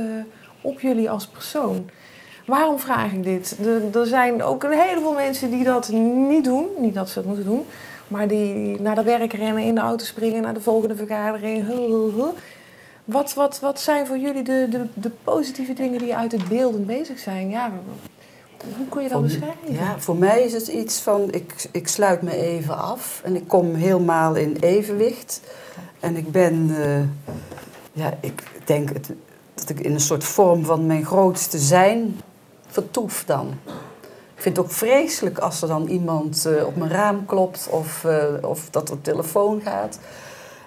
op jullie als persoon? Waarom vraag ik dit? Er zijn ook een heleboel mensen die dat niet doen. Niet dat ze dat moeten doen. Maar die naar de werk rennen, in de auto springen, naar de volgende vergadering. Wat, wat, wat zijn voor jullie de, de, de positieve dingen die uit het beeldend bezig zijn? Ja, Hoe kun je dat beschrijven? Ja, voor mij is het iets van, ik, ik sluit me even af en ik kom helemaal in evenwicht. En ik ben, uh, ja, ik denk het, dat ik in een soort vorm van mijn grootste zijn vertoef dan. Ik vind het ook vreselijk als er dan iemand uh, op mijn raam klopt of, uh, of dat er telefoon gaat.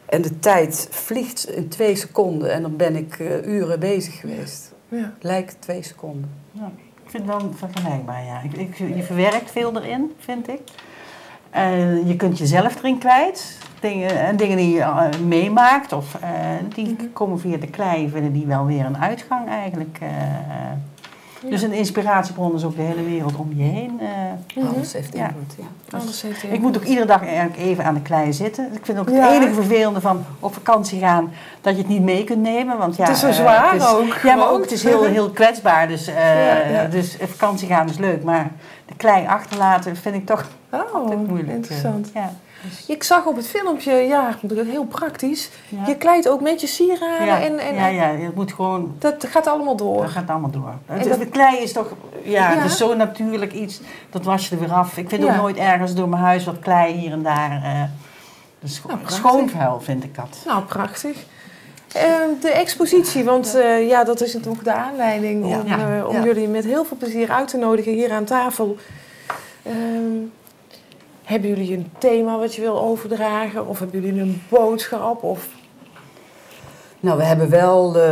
En de tijd vliegt in twee seconden en dan ben ik uh, uren bezig geweest. Ja. Lijkt twee seconden. Ja, ik vind het wel vergelijkbaar, ja. Ik, ik, je verwerkt veel erin, vind ik. Uh, je kunt jezelf erin kwijt. Dingen, dingen die je uh, meemaakt, of, uh, die mm-hmm. komen via de klei, vinden die wel weer een uitgang eigenlijk. Uh, Ja. Dus een inspiratiebron is ook de hele wereld om je heen. Uh, Alles heeft invloed, ja. ja. Alles heeft invloed. Ik moet ook iedere dag eigenlijk even aan de klei zitten. Ik vind ook ja. het enige vervelende van op vakantie gaan dat je het niet mee kunt nemen. Want ja, het is zo zwaar uh, het is, ook. Ja, maar ook het is heel, heel kwetsbaar. Dus, uh, ja, ja. dus vakantie gaan is leuk. Maar de klei achterlaten vind ik toch oh, altijd moeilijk. Interessant. Ja. Ik zag op het filmpje, ja, heel praktisch. Ja. Je kleidt ook met je sieraden. Ja, en, en, ja, ja, het moet gewoon... Dat gaat allemaal door. Dat gaat allemaal door. Het, dat... De klei is toch, ja, ja. Dus zo natuurlijk iets. Dat was je er weer af. Ik vind ja. ook nooit ergens door mijn huis wat klei hier en daar. Uh, dus nou, schoonvuil vind ik dat. Nou, prachtig. Uh, de expositie, want uh, ja, dat is ook de aanleiding ja. om, ja. Uh, om ja. jullie met heel veel plezier uit te nodigen hier aan tafel. Uh, Hebben jullie een thema wat je wil overdragen? Of hebben jullie een boodschap? Of... Nou, we hebben wel uh,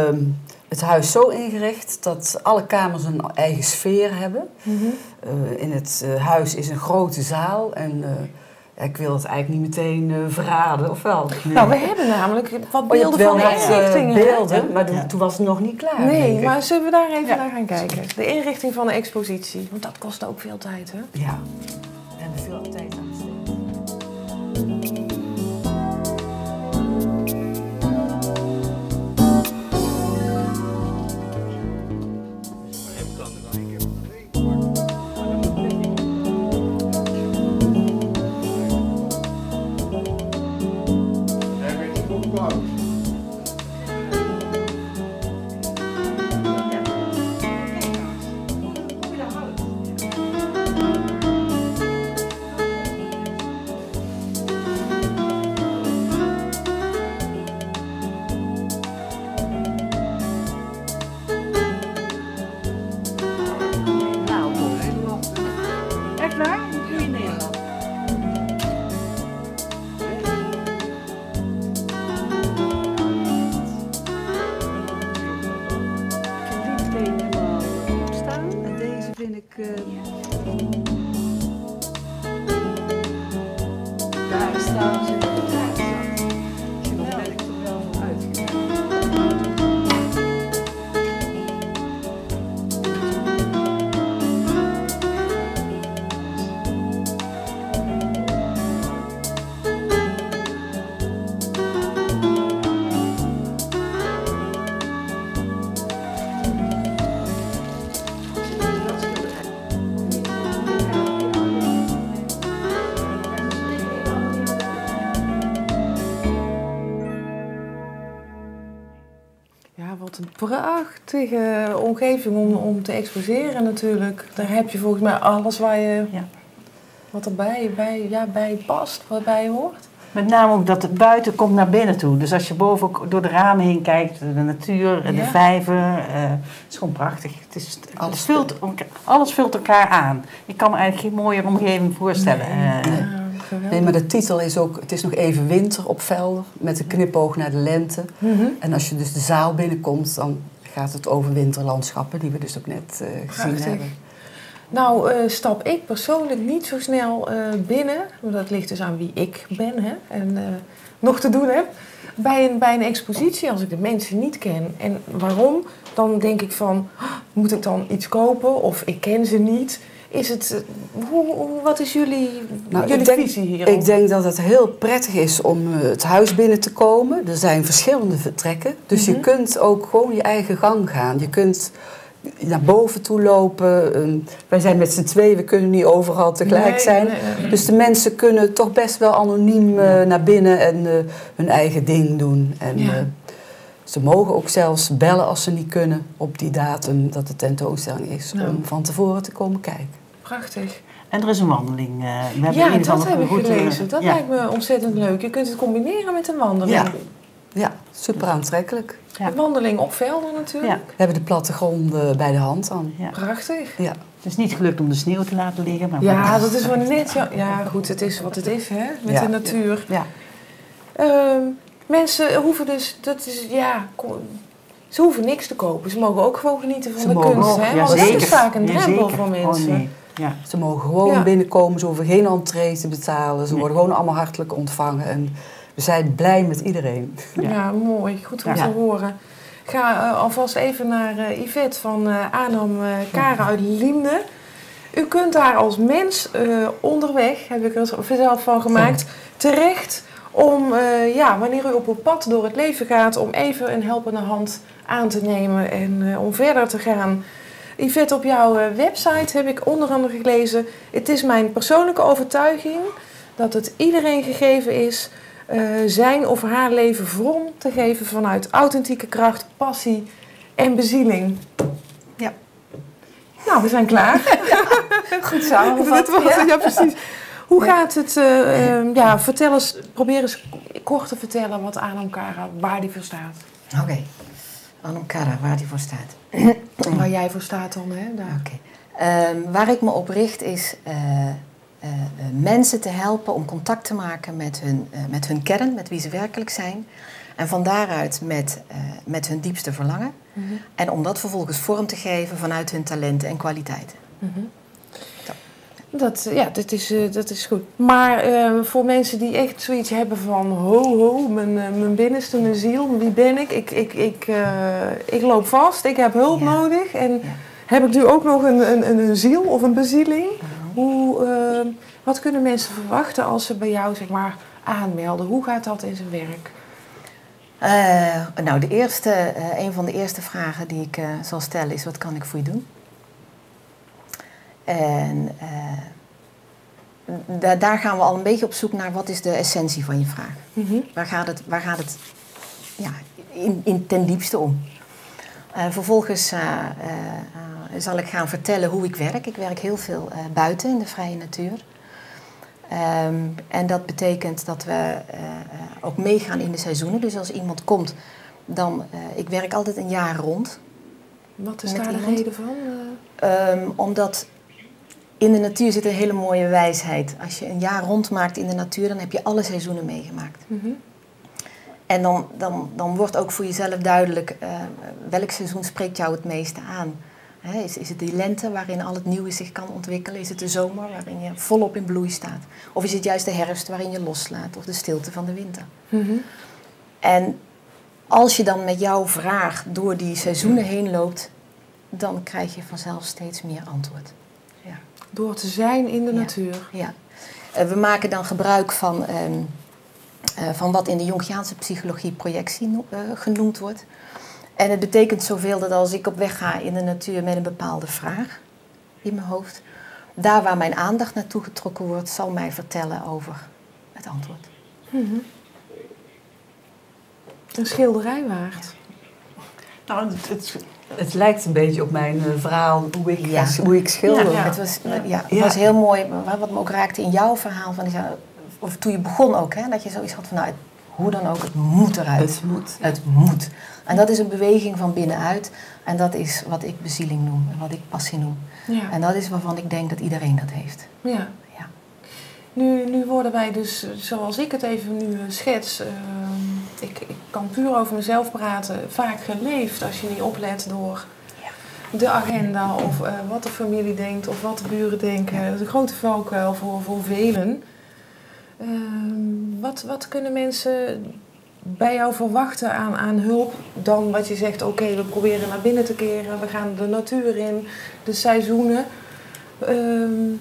het huis zo ingericht dat alle kamers een eigen sfeer hebben. Mm-hmm. uh, in het uh, huis is een grote zaal en... Uh, Ik wil het eigenlijk niet meteen uh, verraden, of wel? Nee. Nou, we hebben namelijk wat beelden oh, van de inrichting. Uh, beelden, maar ja. toen was het nog niet klaar. Nee, maar zullen we daar even ja. naar gaan kijken? De inrichting van de expositie, want dat kost ook veel tijd, hè? Ja, we hebben veel tijd aan. Prachtige omgeving om, om te exposeren natuurlijk. Daar heb je volgens mij alles waar je, ja. wat erbij bij, ja, bij past, wat bij hoort. Met name ook dat het buiten komt naar binnen toe. Dus als je boven ook door de ramen heen kijkt, de natuur, de ja. vijver. Uh, het is gewoon prachtig. Het is, alles, het vult, alles vult elkaar aan. Ik kan me eigenlijk geen mooier omgeving voorstellen. Nee, uh, ja, nee, maar de titel is ook, het is nog even winter op Velder, met een knipoog naar de lente. Mm-hmm. En als je dus de zaal binnenkomt, dan... gaat het over winterlandschappen, die we dus ook net uh, gezien Prachtig. hebben. Nou, uh, stap ik persoonlijk niet zo snel uh, binnen, want dat ligt dus aan wie ik ben, hè, en uh, nog te doen heb, bij een, bij een expositie, als ik de mensen niet ken. En waarom? Dan denk ik van, oh, moet ik dan iets kopen of ik ken ze niet? Is het, hoe, hoe, wat is jullie, nou, jullie denk, visie hierop? Ik denk dat het heel prettig is om het huis binnen te komen. Er zijn verschillende vertrekken. Dus mm-hmm. je kunt ook gewoon je eigen gang gaan. Je kunt naar boven toe lopen. Wij zijn met z'n tweeën, we kunnen niet overal tegelijk nee, zijn. Nee, nee. Dus de mensen kunnen toch best wel anoniem ja. naar binnen en hun eigen ding doen. En, ja. Ze mogen ook zelfs bellen als ze niet kunnen op die datum dat de tentoonstelling is. Nou. Om van tevoren te komen kijken. Prachtig. En er is een wandeling. Uh, we ja, dat van heb ik gelezen. Dat ja. lijkt me ontzettend leuk. Je kunt het combineren met een wandeling. Ja, ja super aantrekkelijk. Ja. Een wandeling op Velder natuurlijk. Ja. We hebben de plattegrond bij de hand dan. Ja. Prachtig. Ja. Het is niet gelukt om de sneeuw te laten liggen. Maar ja, dat is wel net. Ja, ja, goed, het is wat het is, hè, met ja. de natuur. Ja. Ja. Um, mensen hoeven dus, dat is, ja, ze hoeven niks te kopen. Ze mogen ook gewoon genieten van ze de kunst. Hè? Want dat is vaak een drempel ja, voor mensen. Oh, nee. Ja. Ze mogen gewoon ja. binnenkomen, ze hoeven geen entree te betalen. Ze nee. worden gewoon allemaal hartelijk ontvangen. En we zijn blij met iedereen. Ja, ja mooi. Goed om ja. te horen. Ga uh, alvast even naar uh, Yvette van uh, Anam uh, Cara uit Liempde. U kunt daar als mens uh, onderweg, heb ik er zelf van gemaakt, terecht om, uh, ja, wanneer u op een pad door het leven gaat, om even een helpende hand aan te nemen en uh, om verder te gaan. Yvette, op jouw website heb ik onder andere gelezen: het is mijn persoonlijke overtuiging dat het iedereen gegeven is uh, zijn of haar leven vorm te geven vanuit authentieke kracht, passie en bezieling. Ja. Nou, we zijn klaar. Ja, goed samengevat. Dat was, ja. ja, precies. Hoe gaat het? Uh, uh, ja, vertel eens, probeer eens kort te vertellen wat Anam Cara, waar die voor staat. Oké. Okay. Anam Cara, waar die voor staat. Waar jij voor staat dan, hè? Okay. Uh, waar ik me op richt is uh, uh, mensen te helpen om contact te maken met hun, uh, met hun kern, met wie ze werkelijk zijn. En van daaruit met, uh, met hun diepste verlangen. Mm-hmm. En om dat vervolgens vorm te geven vanuit hun talenten en kwaliteiten. Mm-hmm. Dat, ja, dat is, uh, dat is goed. Maar uh, voor mensen die echt zoiets hebben van ho, ho, mijn, uh, mijn binnenste, mijn ziel, wie ben ik? Ik, ik, ik, uh, ik loop vast, ik heb hulp ja. nodig. En ja. heb ik nu ook nog een, een, een ziel of een bezieling? Uh-huh. Hoe, uh, wat kunnen mensen verwachten als ze bij jou, zeg maar, aanmelden? Hoe gaat dat in zijn werk? Uh, nou, de eerste, uh, een van de eerste vragen die ik uh, zal stellen is: wat kan ik voor je doen? En uh, da daar gaan we al een beetje op zoek naar wat is de essentie van je vraag. Mm-hmm. Waar gaat het, waar gaat het ja, in, in ten diepste om? Uh, vervolgens uh, uh, uh, zal ik gaan vertellen hoe ik werk. Ik werk heel veel uh, buiten in de vrije natuur. Um, en dat betekent dat we uh, ook meegaan in de seizoenen. Dus als iemand komt, dan... Uh, ik werk altijd een jaar rond. Wat is daar iemand. de reden van? Um, omdat in de natuur zit een hele mooie wijsheid. Als je een jaar rondmaakt in de natuur, dan heb je alle seizoenen meegemaakt. Mm-hmm. En dan, dan, dan wordt ook voor jezelf duidelijk uh, welk seizoen spreekt jou het meeste aan. Hè, is, is het die lente waarin al het nieuwe zich kan ontwikkelen? Is het de zomer waarin je volop in bloei staat? Of is het juist de herfst waarin je loslaat? Of de stilte van de winter? Mm-hmm. En als je dan met jouw vraag door die seizoenen heen loopt, dan krijg je vanzelf steeds meer antwoord. Ja. Door te zijn in de ja. natuur. Ja. Uh, we maken dan gebruik van, um, uh, van wat in de Jungiaanse psychologie projectie no uh, genoemd wordt. En het betekent zoveel dat als ik op weg ga in de natuur met een bepaalde vraag in mijn hoofd, daar waar mijn aandacht naartoe getrokken wordt, zal mij vertellen over het antwoord. Mm-hmm. Een schilderij waard. Ja. Nou, het, het... Het lijkt een beetje op mijn uh, verhaal, hoe ik, ja. hoe ik schilder. Ja, ja. Het, was, ja, ja. het was heel mooi, wat me ook raakte in jouw verhaal, van, of toen je begon ook, hè, dat je zoiets had van, nou, het, hoe dan ook, het moet eruit. Het moet. Het moet. En dat is een beweging van binnenuit. En dat is wat ik bezieling noem, en wat ik passie noem. Ja. En dat is waarvan ik denk dat iedereen dat heeft. Ja. Ja. Nu, nu worden wij dus, zoals ik het even nu schets... Uh, Ik, ik kan puur over mezelf praten. Vaak geleefd als je niet oplet door ja. de agenda of uh, wat de familie denkt of wat de buren denken. Dat is een grote valkuil voor, voor velen. Uh, wat, wat kunnen mensen bij jou verwachten aan, aan hulp? Dan wat je zegt, oké, okay, we proberen naar binnen te keren. We gaan de natuur in, de seizoenen. Uh,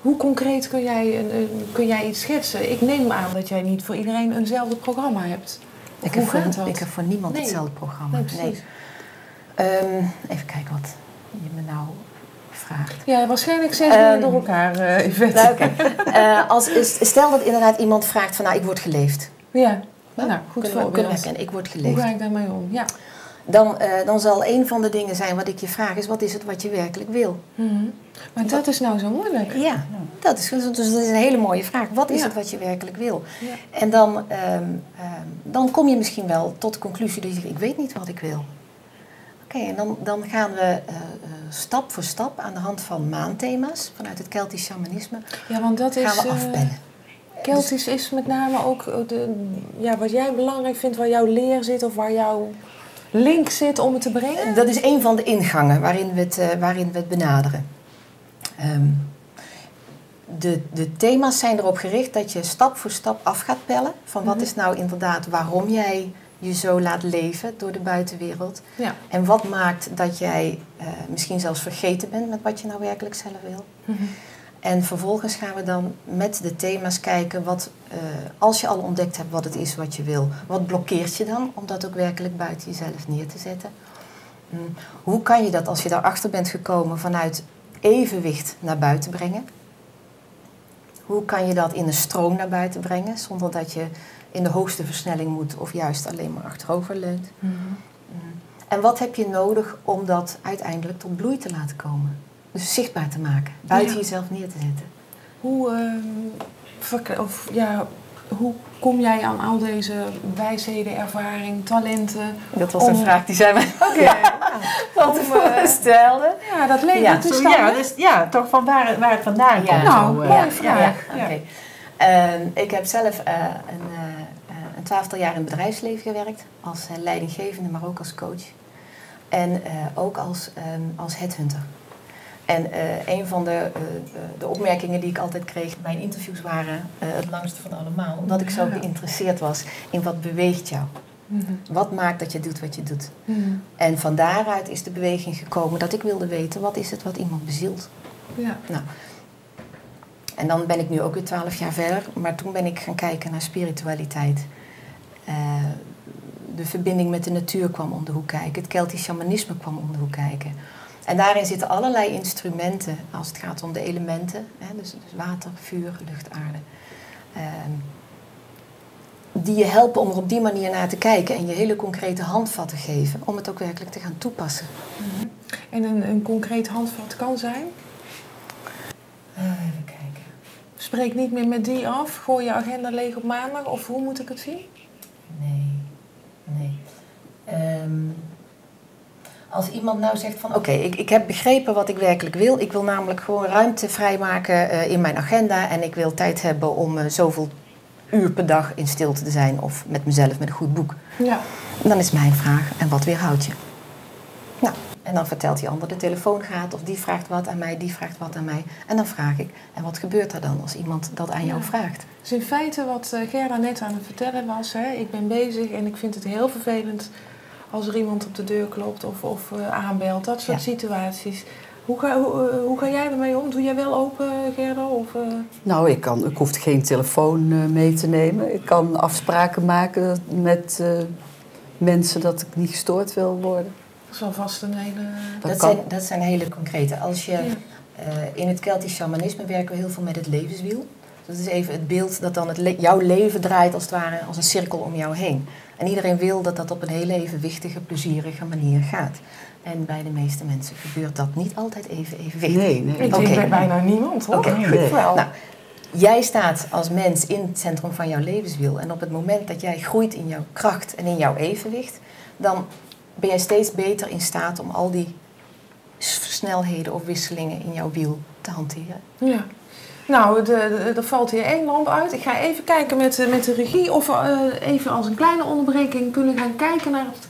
Hoe concreet kun jij, een, een, kun jij iets schetsen? Ik neem aan dat jij niet voor iedereen eenzelfde programma hebt. Ik heb, voor, ik heb voor niemand nee. hetzelfde programma. Nee, precies. Nee. Um, even kijken wat je me nou vraagt. Ja, waarschijnlijk zes dingen um, door elkaar, uh, Yvette. Nou, okay. uh, als, stel dat inderdaad iemand vraagt van, nou, ik word geleefd. Ja. Hè? Nou, goed voorbeeld. En ik word geleefd. Hoe ga ik daarmee om? Ja. Dan, uh, dan zal een van de dingen zijn wat ik je vraag is, wat is het wat je werkelijk wil? Mm-hmm. Maar dat, dat is nou zo moeilijk. Ja, ja. Dat, is, dus dat is een hele mooie vraag. Wat is ja. het wat je werkelijk wil? Ja. En dan, um, um, dan kom je misschien wel tot de conclusie dat je zegt, ik weet niet wat ik wil. Oké, okay, en dan, dan gaan we uh, stap voor stap aan de hand van maanthema's, vanuit het Keltisch shamanisme, ja, want dat gaan is, we afpellen. Uh, Keltisch dus, is met name ook de, ja, wat jij belangrijk vindt, waar jouw leer zit of waar jouw... link zit om het te brengen? Dat is een van de ingangen waarin we het, uh, waarin we het benaderen. Um, de, de thema's zijn erop gericht dat je stap voor stap af gaat pellen... van mm-hmm. wat is nou inderdaad waarom jij je zo laat leven door de buitenwereld... Ja. En wat maakt dat jij uh, misschien zelfs vergeten bent met wat je nou werkelijk zelf wil. Mm-hmm. En vervolgens gaan we dan met de thema's kijken... wat uh, als je al ontdekt hebt wat het is wat je wil... wat blokkeert je dan om dat ook werkelijk buiten jezelf neer te zetten? Mm. Hoe kan je dat als je daarachter bent gekomen... vanuit evenwicht naar buiten brengen? Hoe kan je dat in een stroom naar buiten brengen... zonder dat je in de hoogste versnelling moet... of juist alleen maar achterover leunt? Mm-hmm. Mm. En wat heb je nodig om dat uiteindelijk tot bloei te laten komen? Dus zichtbaar te maken, buiten ja. jezelf neer te zetten. Hoe, uh, of, ja, hoe kom jij aan al deze wijsheden, ervaring, talenten? Dat was om... een vraag die zij mij okay. ja. ja. uh, stelde. Ja, dat leek ja. dus ja, dus, ja, toch van waar, waar het vandaan ja. komt. Nou, mooie ja. vraag. Ja. Ja. Okay. Uh, ik heb zelf uh, een, uh, een twaalftal jaar in het bedrijfsleven gewerkt. Als uh, leidinggevende, maar ook als coach. En uh, ook als, um, als headhunter. En uh, een van de, uh, de opmerkingen die ik altijd kreeg... mijn interviews waren uh, het langste van allemaal... omdat ik zo geïnteresseerd was in wat beweegt jou. Mm-hmm. Wat maakt dat je doet wat je doet. Mm-hmm. En van daaruit is de beweging gekomen dat ik wilde weten... wat is het wat iemand bezielt. Ja. Nou, en dan ben ik nu ook weer twaalf jaar verder... maar toen ben ik gaan kijken naar spiritualiteit. Uh, de verbinding met de natuur kwam om de hoek kijken. Het Keltisch shamanisme kwam om de hoek kijken... En daarin zitten allerlei instrumenten als het gaat om de elementen. Hè, dus, dus water, vuur, lucht, aarde. Eh, die je helpen om er op die manier naar te kijken. En je hele concrete handvatten geven om het ook werkelijk te gaan toepassen. Mm-hmm. En een, een concreet handvat kan zijn? Uh, even kijken. Spreek niet meer met die af. Gooi je agenda leeg op maandag. Of hoe moet ik het zien? Nee. Nee. Um... Als iemand nou zegt van oké, okay, ik, ik heb begrepen wat ik werkelijk wil. Ik wil namelijk gewoon ruimte vrijmaken uh, in mijn agenda. En ik wil tijd hebben om uh, zoveel uur per dag in stilte te zijn. Of met mezelf met een goed boek. Ja. Dan is mijn vraag, en wat weerhoudt je? Nou, en dan vertelt die ander de telefoon gaat. Of die vraagt wat aan mij, die vraagt wat aan mij. En dan vraag ik, en wat gebeurt er dan als iemand dat aan ja. jou vraagt? Dus in feite wat Gerda net aan het vertellen was. Hè, ik ben bezig en ik vind het heel vervelend... als er iemand op de deur klopt of, of uh, aanbelt, dat soort ja. situaties. Hoe ga, hoe, hoe ga jij ermee om? Doe jij wel open, Gerda? Of, uh... Nou, ik, kan, ik hoef geen telefoon uh, mee te nemen. Ik kan afspraken maken met uh, mensen dat ik niet gestoord wil worden. Dat is wel vast een hele... Dat, dat, zijn, dat zijn hele concrete. Als je, ja. uh, in het Keltisch shamanisme werken we heel veel met het levenswiel. Dat is even het beeld dat dan het le- jouw leven draait als het ware als een cirkel om jou heen. En iedereen wil dat dat op een hele evenwichtige, plezierige manier gaat. En bij de meeste mensen gebeurt dat niet altijd even evenwichtig. Nee, nee. Ik okay. denk bij bijna niemand, hoor. Okay, goed. Nee. Nou, jij staat als mens in het centrum van jouw levenswiel. En op het moment dat jij groeit in jouw kracht en in jouw evenwicht... dan ben jij steeds beter in staat om al die snelheden of wisselingen in jouw wiel te hanteren. Ja. Nou, er valt hier één lamp uit. Ik ga even kijken met, met de regie of we uh, even als een kleine onderbreking kunnen gaan kijken naar het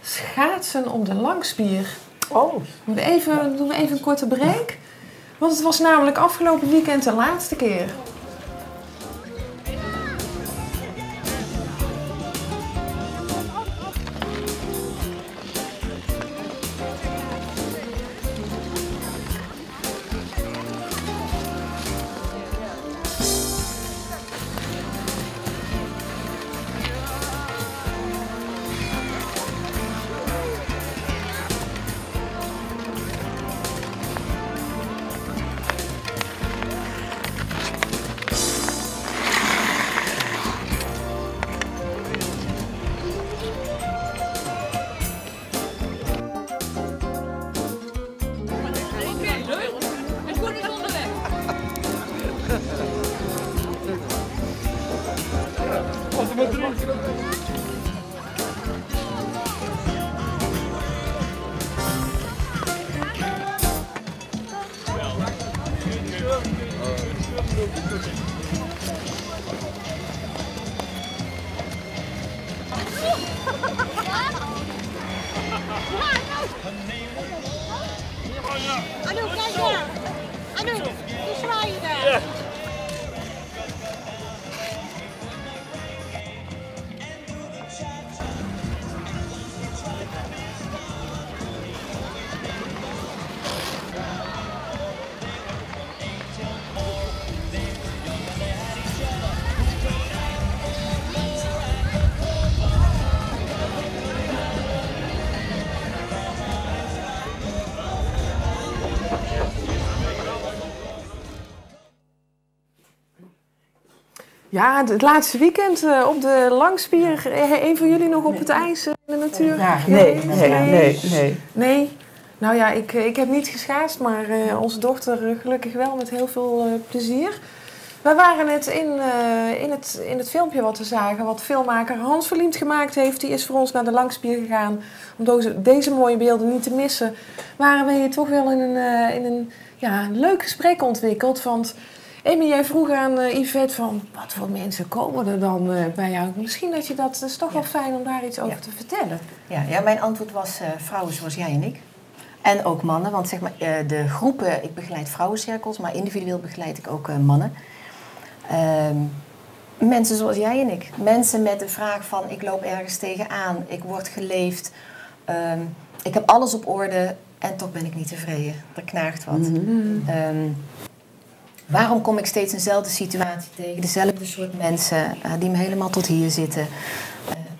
schaatsen op de langspier. Oh. We even, doen we even een korte break. Want het was namelijk afgelopen weekend de laatste keer. Anouk, kijk daar! Anouk, hoe zwaai je daar? Ja, het laatste weekend uh, op de Langspier. Een van jullie nog op het ijs in de natuur? Ja, nee, nee, nee, nee. Nee? Nou ja, ik, ik heb niet geschaatst, maar uh, onze dochter uh, gelukkig wel met heel veel uh, plezier. We waren net in, uh, in, het, in het filmpje wat we zagen, wat filmmaker Hans Verliemd gemaakt heeft. Die is voor ons naar de Langspier gegaan. Om deze, deze mooie beelden niet te missen, waren we toch wel in een, uh, in een, ja, een leuk gesprek ontwikkeld. Want Emmy, jij vroeg aan uh, Yvette van, wat voor mensen komen er dan uh, bij jou? Misschien dat je dat, dat is toch ja. wel fijn om daar iets over ja. te vertellen. Ja, ja, mijn antwoord was uh, vrouwen zoals jij en ik. En ook mannen, want zeg maar, uh, de groepen, ik begeleid vrouwencirkels, maar individueel begeleid ik ook uh, mannen. Uh, mensen zoals jij en ik. Mensen met de vraag van, ik loop ergens tegenaan, ik word geleefd, uh, ik heb alles op orde en toch ben ik niet tevreden. Er knaagt wat. Mm-hmm. um, Waarom kom ik steeds eenzelfde situatie tegen, dezelfde soort mensen uh, die me helemaal tot hier zitten? Uh,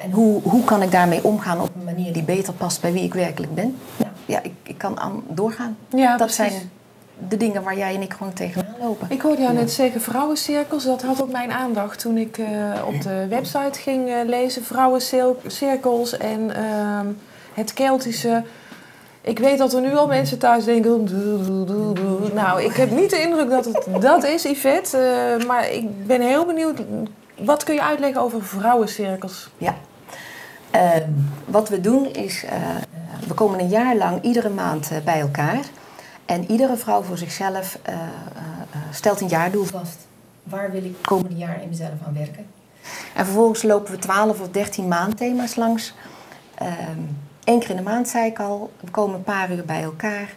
en hoe, hoe kan ik daarmee omgaan op een manier die beter past bij wie ik werkelijk ben? Ja, ja ik, ik kan aan doorgaan. Ja, dat precies. zijn de dingen waar jij en ik gewoon tegenaan lopen. Ik hoorde jou ja. net zeggen vrouwencirkels. Dat had ook mijn aandacht toen ik uh, op de website ging uh, lezen. Vrouwencirkels en uh, het Keltische. Ik weet dat er nu al mensen thuis denken, doe, doe, doe, doe. Nou, ik heb niet de indruk dat het dat is, Yvette. Uh, maar ik ben heel benieuwd, wat kun je uitleggen over vrouwencirkels? Ja, uh, wat we doen is, uh, we komen een jaar lang iedere maand uh, bij elkaar. En iedere vrouw voor zichzelf uh, uh, stelt een jaardoel vast. Waar wil ik het komende jaar in mezelf aan werken? En vervolgens lopen we twaalf of dertien maandthema's langs. Uh, Eén keer in de maand, zei ik al, we komen een paar uur bij elkaar.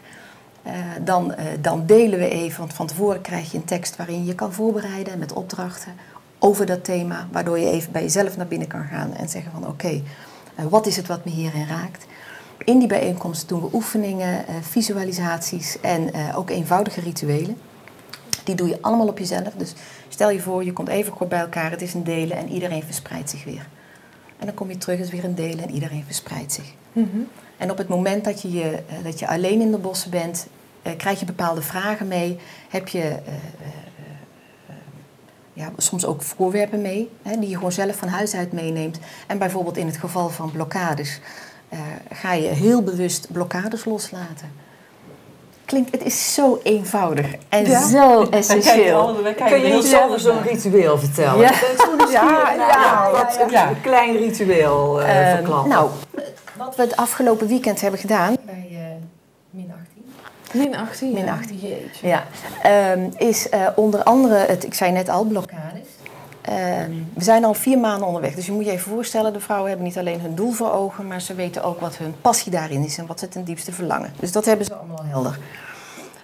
Uh, dan, uh, dan delen we even, want van tevoren krijg je een tekst waarin je kan voorbereiden met opdrachten over dat thema. Waardoor je even bij jezelf naar binnen kan gaan en zeggen van oké, okay, uh, wat is het wat me hierin raakt? In die bijeenkomst doen we oefeningen, uh, visualisaties en uh, ook eenvoudige rituelen. Die doe je allemaal op jezelf. Dus stel je voor, je komt even kort bij elkaar, het is een delen en iedereen verspreidt zich weer. En dan kom je terug, het is weer een delen en iedereen verspreidt zich. Mm-hmm. En op het moment dat je, je, dat je alleen in de bossen bent, eh, krijg je bepaalde vragen mee. Heb je eh, eh, eh, ja, soms ook voorwerpen mee, hè, die je gewoon zelf van huis uit meeneemt. En bijvoorbeeld in het geval van blokkades, eh, ga je heel bewust blokkades loslaten. Klinkt, het is zo eenvoudig en ja. zo essentieel. Kun je iets over zo'n ritueel vertellen? Ja, ja, ja, wat, ja, ja. een klein ritueel uh, uh, verklappen. Nou, wat we het afgelopen weekend hebben gedaan, bij uh, min achttien. min achttien, jeetje. Ja. Um, is uh, onder andere, het, ik zei net al, blokkades. Um, we zijn al vier maanden onderweg, dus je moet je even voorstellen, de vrouwen hebben niet alleen hun doel voor ogen, maar ze weten ook wat hun passie daarin is en wat ze ten diepste verlangen. Dus dat hebben ze allemaal helder.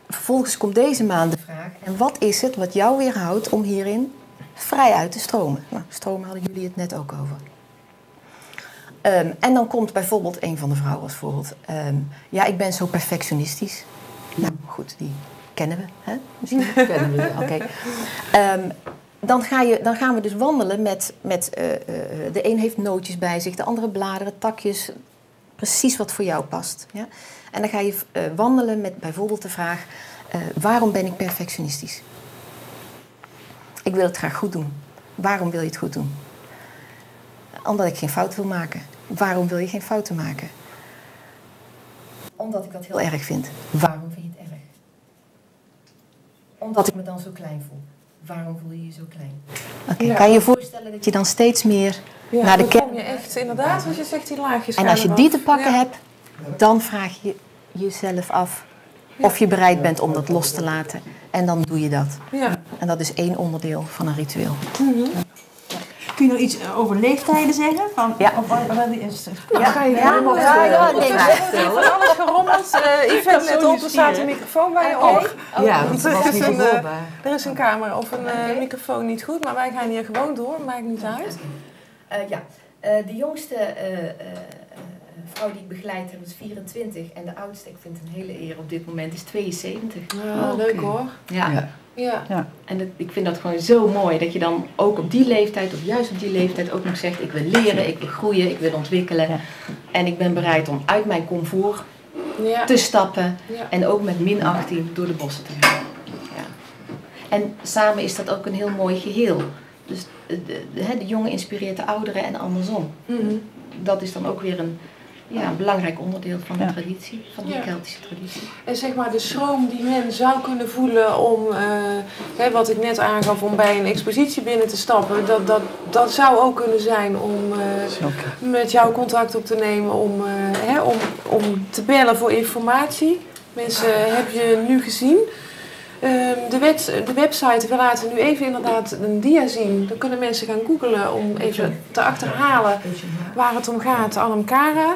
Vervolgens komt deze maand de vraag, en wat is het wat jou weerhoudt om hierin vrij uit te stromen? Nou, stromen hadden jullie het net ook over. Um, en dan komt bijvoorbeeld een van de vrouwen als voorbeeld, um, ja, ik ben zo perfectionistisch. Nou goed, die kennen we, hè? Misschien kennen we die, oké. Okay. Um, Dan, ga je, dan gaan we dus wandelen met, met uh, uh, de een heeft nootjes bij zich, de andere bladeren, takjes. Precies wat voor jou past. Ja? En dan ga je uh, wandelen met bijvoorbeeld de vraag, uh, waarom ben ik perfectionistisch? Ik wil het graag goed doen. Waarom wil je het goed doen? Omdat ik geen fout wil maken. Waarom wil je geen fouten maken? Omdat ik dat heel erg vind. Waarom vind je het erg? Omdat ik me dan zo klein voel. Waarom voel je je zo klein? Okay, ja. Kan je je voorstellen dat je dan steeds meer Ja, naar de kern. Kom je echt, inderdaad, als je zegt die laagjes. En als je die af. te pakken ja. hebt, dan vraag je jezelf af ja. of je bereid bent om dat los te laten. En dan doe je dat. Ja. En dat is één onderdeel van een ritueel. Mm-hmm. Kun je nog iets over leeftijden zeggen? Van, ja. Of, of, of, is, nou, ja. kan je helemaal ja, ja, nee, ja. Van alles gerommeld. Uh, Yvette, let op, er staat een microfoon bij je oog. Oh, ja, want er is, een, uh, er is een camera of een uh, microfoon niet goed, maar wij gaan hier gewoon door. Maakt niet uit. Uh, ja, uh, de jongste uh, uh, vrouw die ik begeleid heb is vierentwintig. En de oudste, ik vind het een hele eer op dit moment, is tweeënzeventig. Oh, okay. Leuk hoor. Ja. ja. Ja. ja, en dat, ik vind dat gewoon zo mooi dat je dan ook op die leeftijd, of juist op die leeftijd, ook nog zegt: ik wil leren, ik wil groeien, ik wil ontwikkelen. Ja. En ik ben bereid om uit mijn comfort ja. te stappen ja. en ook met min achttien door de bossen te gaan. Ja. En samen is dat ook een heel mooi geheel. Dus de, de, de jongen inspireert de ouderen en andersom. Mm-hmm. Dat is dan ook weer een. Ja, een belangrijk onderdeel van de ja. traditie, van de ja. Keltische traditie. En zeg maar de schroom die men zou kunnen voelen om, uh, hè, wat ik net aangaf, om bij een expositie binnen te stappen. Dat, dat, dat zou ook kunnen zijn om uh, met jou contact op te nemen, om, uh, hè, om, om te bellen voor informatie. Mensen, uh, heb je nu gezien. Uh, de, wet, de website, we laten nu even inderdaad een dia zien. Dan kunnen mensen gaan googlen om even te achterhalen waar het om gaat. Anam Cara.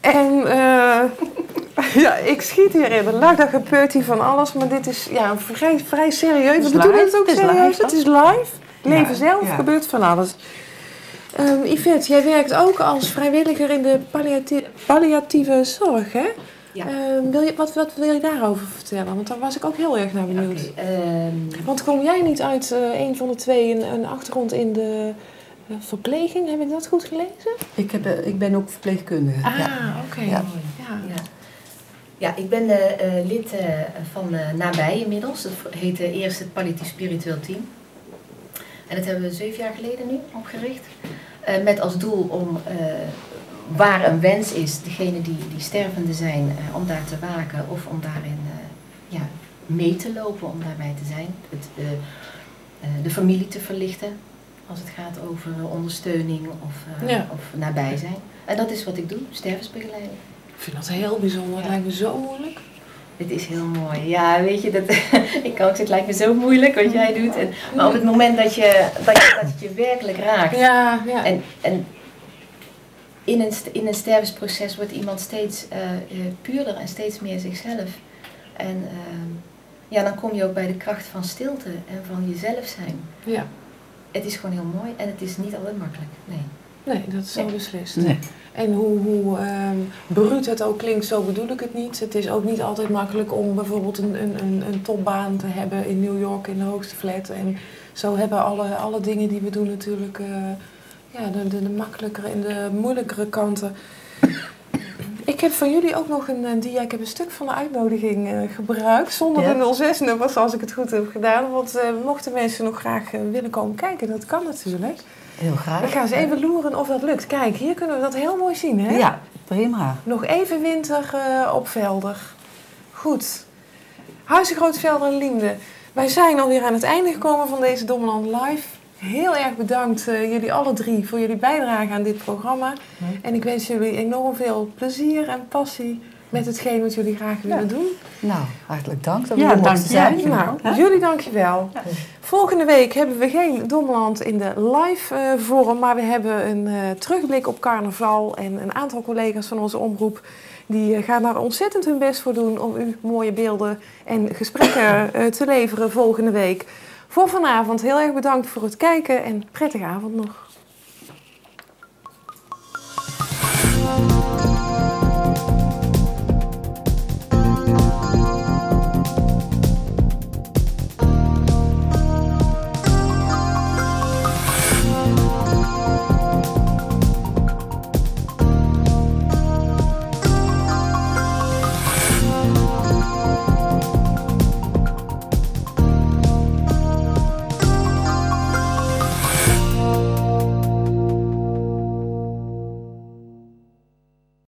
En uh, ja, ik schiet hier in de lach, daar gebeurt hier van alles. Maar dit is ja, vrij, vrij serieus. We bedoelen het ook het serieus. Live, het is live. Leven ja, zelf ja. gebeurt van alles. Um, Yvette, jij werkt ook als vrijwilliger in de palliatie palliatieve zorg, hè? Ja. Uh, wil je, wat, wat wil je daarover vertellen? Want daar was ik ook heel erg naar benieuwd. Okay, um... Want kwam jij niet uit uh, een van de twee een, een achtergrond in de uh, verpleging? Heb ik dat goed gelezen? Ik, heb, uh, ik ben ook verpleegkundige. Ah, ja. oké. Okay. Ja. Ja. Ja. ja, ik ben uh, lid uh, van uh, Nabij inmiddels. Dat heette uh, eerst het palliatief spiritueel team. En dat hebben we zeven jaar geleden nu opgericht. Uh, met als doel om... Uh, waar een wens is, degene die, die stervende zijn, uh, om daar te waken of om daarin uh, ja, mee te lopen, om daarbij te zijn. Het, uh, uh, de familie te verlichten als het gaat over uh, ondersteuning of, uh, ja. of nabij zijn. En dat is wat ik doe, stervensbegeleiding. Ik vind dat heel bijzonder, het ja. lijkt me zo moeilijk. Het is heel mooi. Ja, weet je, dat, ik kan ook zeggen, het lijkt me zo moeilijk wat jij doet. En, maar op het moment dat je dat, je, dat het je werkelijk raakt. Ja, ja. En, en, In een, in een stervensproces wordt iemand steeds uh, puurder en steeds meer zichzelf. En uh, ja, dan kom je ook bij de kracht van stilte en van jezelf zijn. Ja. Het is gewoon heel mooi en het is niet altijd makkelijk. Nee, nee dat is zo nee. beslist. Nee. En hoe, hoe um, bruut het ook klinkt, zo bedoel ik het niet. Het is ook niet altijd makkelijk om bijvoorbeeld een, een, een topbaan te hebben in New York in de hoogste flat. En zo hebben alle, alle dingen die we doen natuurlijk... Uh, Ja, de, de, de makkelijkere en de moeilijkere kanten. Ik heb van jullie ook nog een, een dia. Ik heb een stuk van de uitnodiging uh, gebruikt. Zonder ja. de nul zes nummers, als ik het goed heb gedaan. Want uh, mochten mensen nog graag uh, willen komen kijken, dat kan natuurlijk. Heel graag. Ik ga eens even loeren of dat lukt. Kijk, hier kunnen we dat heel mooi zien, hè? Ja, prima. Nog even winter uh, op Velder. Goed. Huize Grootvelder en Liempde. Wij zijn alweer aan het einde gekomen van deze Dommelland Live. Heel erg bedankt uh, jullie alle drie voor jullie bijdrage aan dit programma. Nee. En ik wens jullie enorm veel plezier en passie met hetgeen wat jullie graag willen ja. doen. Nou, hartelijk dank dat we ja, mochten zijn. Ja, nou, ja. Jullie dankjewel. Ja. Volgende week hebben we geen Dommeland in de live uh, vorm, maar we hebben een uh, terugblik op carnaval. En een aantal collega's van onze omroep die uh, gaan daar ontzettend hun best voor doen om u mooie beelden en gesprekken uh, te leveren volgende week. Voor vanavond heel erg bedankt voor het kijken en prettige avond nog.